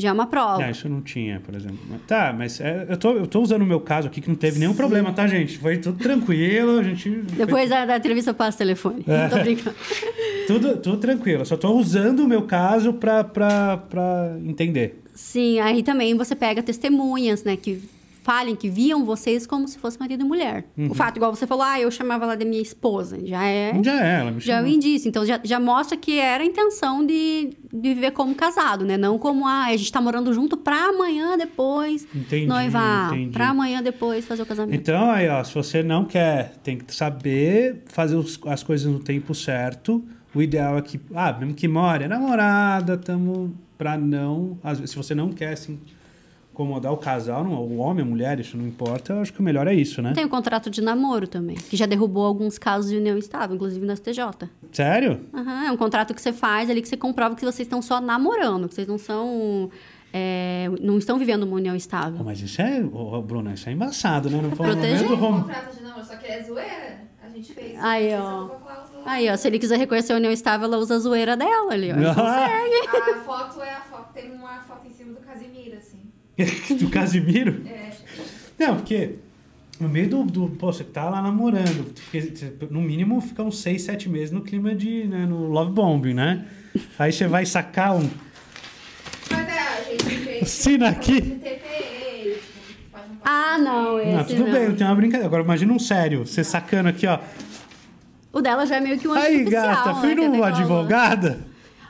Já é uma prova. Isso eu não tinha, por exemplo. Tá, mas eu tô usando o meu caso aqui, que não teve nenhum problema, tá, gente? Foi tudo tranquilo, a gente... Depois da entrevista eu passo o telefone. Não tô brincando. Tudo tranquilo. Eu só tô usando o meu caso pra entender. Sim, aí também você pega testemunhas, né? Que falem, que viam vocês como se fosse marido e mulher. Uhum. O fato, igual você falou, eu chamava ela de minha esposa. Ela me chamou. Já é um indício. Então, já mostra que era a intenção de viver como casado, né? Não como, a gente tá morando junto pra amanhã depois noivar. Entendi. Pra amanhã depois fazer o casamento. Então, aí, ó, se você não quer, tem que saber fazer as coisas no tempo certo. O ideal é que, mesmo que more, é namorada, tamo pra não... Às vezes, se você não quer, assim... Incomodar o casal, o homem, a mulher, isso não importa. Eu acho que o melhor é isso, né? Tem o contrato de namoro também, que já derrubou alguns casos de união estável, inclusive na STJ. Sério? Uhum, é um contrato que você faz ali, que você comprova que vocês estão só namorando, que vocês não são... não estão vivendo uma união estável. Mas isso Bruna, isso é embaçado, né? Não foi um contrato de namoro, só que é zoeira. A gente fez. Aí, ó. Se ele quiser reconhecer a união estável, ela usa a zoeira dela ali, ó. Consegue. Tem uma foto em cima do Casimiro, assim. Do Casimiro? Não, porque no meio do você tá lá namorando, no mínimo fica uns 6, 7 meses no clima no love bombing, né? Aí você vai sacar um... Mas a gente fez... Assina aqui. De TPE, tipo, faz um não, esse não. Tudo bem, eu tenho uma brincadeira. Agora imagina um sério, você sacando aqui, ó. O dela já é meio que um artificial. Aí, gata, fui numa advogada.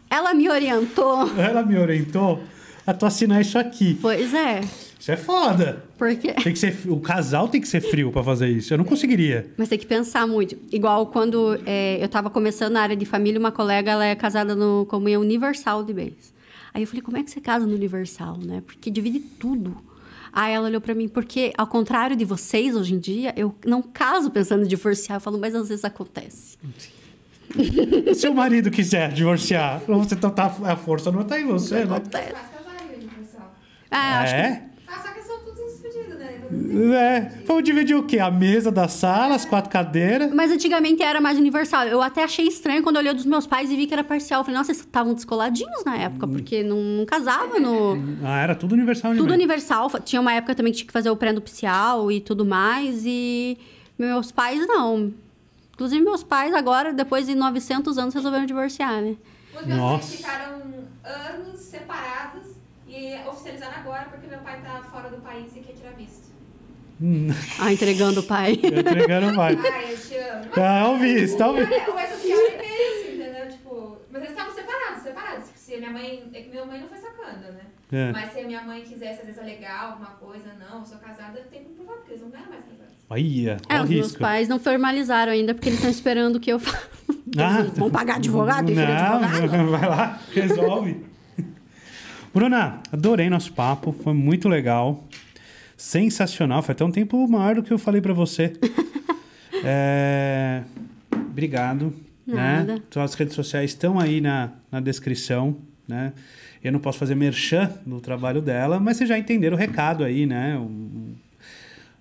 Ela me orientou. A tu assinar isso aqui. Pois é. Isso é foda. Por quê? O casal tem que ser frio pra fazer isso. Eu não conseguiria. Mas tem que pensar muito. Igual quando eu tava começando na área de família, uma colega, ela é casada no comunhão universal de bens. Aí eu falei, como é que você casa no universal, né? Porque divide tudo. Aí ela olhou pra mim, porque ao contrário de vocês hoje em dia, eu não caso pensando em divorciar. Eu falo, mas às vezes acontece. Sim. Se o marido quiser divorciar, você tá, a força não tá em você, né? Acontece. Só que são todos uns fodidos, né? Vamos dividir o quê? A mesa da sala, as 4 cadeiras. Mas antigamente era mais universal. Eu até achei estranho quando eu olhei dos meus pais e vi que era parcial. Eu falei, nossa, eles estavam descoladinhos na época, porque não casavam no... Era tudo universal. Tudo universal. Tinha uma época também que tinha que fazer o pré-nupcial e tudo mais. E meus pais, não. Inclusive, meus pais agora, depois de 900 anos, resolveram divorciar, né? Os meus pais ficaram anos separados. E oficializando agora, porque meu pai tá fora do país e quer tirar visto. Ah, entregando o pai. Entregando o pai. Ai, eu te amo. Talvez, talvez. Mas assim, eu não isso, entendeu? Tipo, mas eles estavam separados, separados. Se a minha mãe... É que minha mãe não foi sacana, né? É. Mas se a minha mãe quisesse, às vezes, alegar alguma coisa, não, eu sou casada, tem que provar, porque eles não ganham mais casados. Olha, é, os meus pais não formalizaram ainda, porque eles estão esperando o que eu falo. Ah, vão pagar advogado? Não, advogado? Vai lá, resolve. Bruna, adorei nosso papo, foi muito legal. Sensacional, foi até um tempo maior do que eu falei pra você. É... Obrigado. Nada. Né? Suas redes sociais estão aí na descrição, né? Eu não posso fazer merchan no trabalho dela, mas vocês já entenderam o recado aí, né?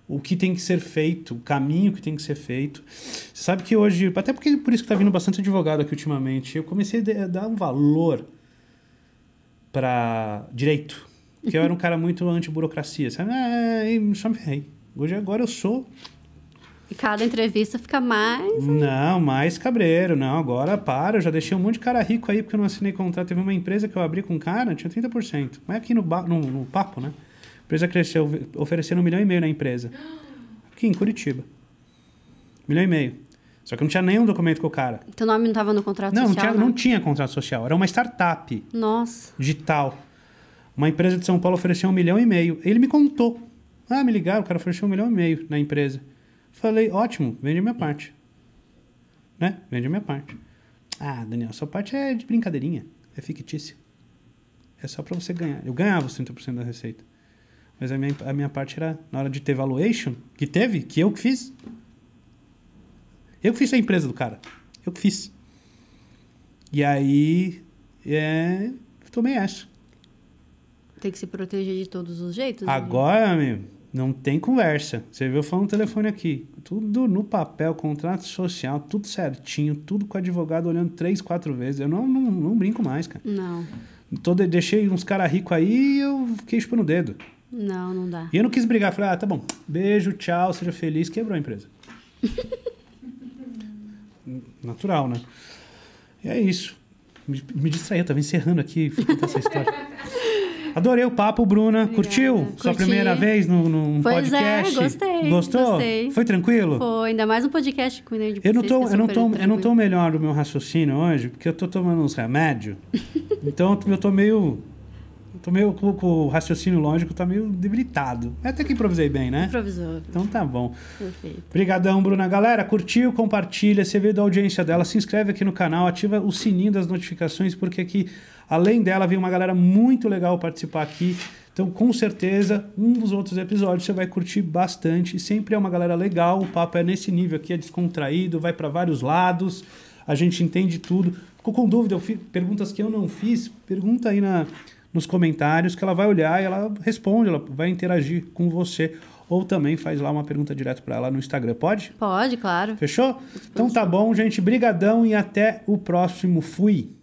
O que tem que ser feito, o caminho que tem que ser feito. Você sabe que hoje, até porque por isso que tá vindo bastante advogado aqui ultimamente, eu comecei a dar um valor pra direito. Porque eu era um cara muito anti-burocracia, sabe? Só me ferrei. Hoje, agora eu sou... E cada entrevista fica mais... Não, mais cabreiro. Não, agora para. Eu já deixei um monte de cara rico aí porque eu não assinei contrato. Teve uma empresa que eu abri com um cara, tinha 30%. Mas aqui no papo, né? A empresa cresceu, oferecendo 1,5 milhão na empresa. Aqui em Curitiba. 1,5 milhão. Só que eu não tinha nenhum documento com o cara. Teu nome não estava no contrato social? Não tinha contrato social. Era uma startup. Nossa. Digital. Uma empresa de São Paulo ofereceu 1,5 milhão. Ele me contou. Ah, me ligaram, o cara ofereceu 1,5 milhão na empresa. Falei, ótimo, vende a minha parte. Né? Vende a minha parte. Ah, Daniel, sua parte é de brincadeirinha. É fictícia. É só pra você ganhar. Eu ganhava os 30% da receita. Mas a minha parte era, na hora de ter valuation, que teve, que eu que fiz. Eu que fiz a empresa do cara. Eu que fiz. E aí, tomei essa. Tem que se proteger de todos os jeitos. Agora, amigo, não tem conversa. Você viu falando no telefone aqui. Tudo no papel, contrato social, tudo certinho, tudo com o advogado olhando 3, 4 vezes. Eu não brinco mais, cara. Não. Deixei uns caras ricos aí e eu fiquei chupando o dedo. Não, não dá. E eu não quis brigar. Falei, ah, tá bom. Beijo, tchau, seja feliz. Quebrou a empresa. Natural, né? E é isso. Me distraí, eu tava encerrando aqui. Fui contar essa história. Adorei o papo, Bruna. Obrigada. Curtiu? Curti. Sua primeira vez num podcast? Pois é, gostei. Gostou? Gostei. Foi tranquilo? Foi, ainda mais um podcast com ele. Eu não tô melhor do meu raciocínio hoje, porque eu tô tomando uns remédios. Então, eu tô meio... com o raciocínio lógico, tá meio debilitado. Até que improvisei bem, né? Improvisou. Então tá bom. Perfeito. Obrigadão, Bruna. Galera, curtiu, compartilha, você vê da audiência dela, se inscreve aqui no canal, ativa o sininho das notificações, porque aqui, além dela, vem uma galera muito legal participar aqui. Então, com certeza, um dos outros episódios você vai curtir bastante. Sempre é uma galera legal, o papo é nesse nível aqui, é descontraído, vai pra vários lados, a gente entende tudo. Ficou com dúvida? Eu fiz perguntas que eu não fiz? Pergunta aí nos comentários, que ela vai olhar e ela responde, ela vai interagir com você. Ou também faz lá uma pergunta direto para ela no Instagram. Pode? Pode, claro. Fechou? Então tá bom, gente. Brigadão e até o próximo. Fui!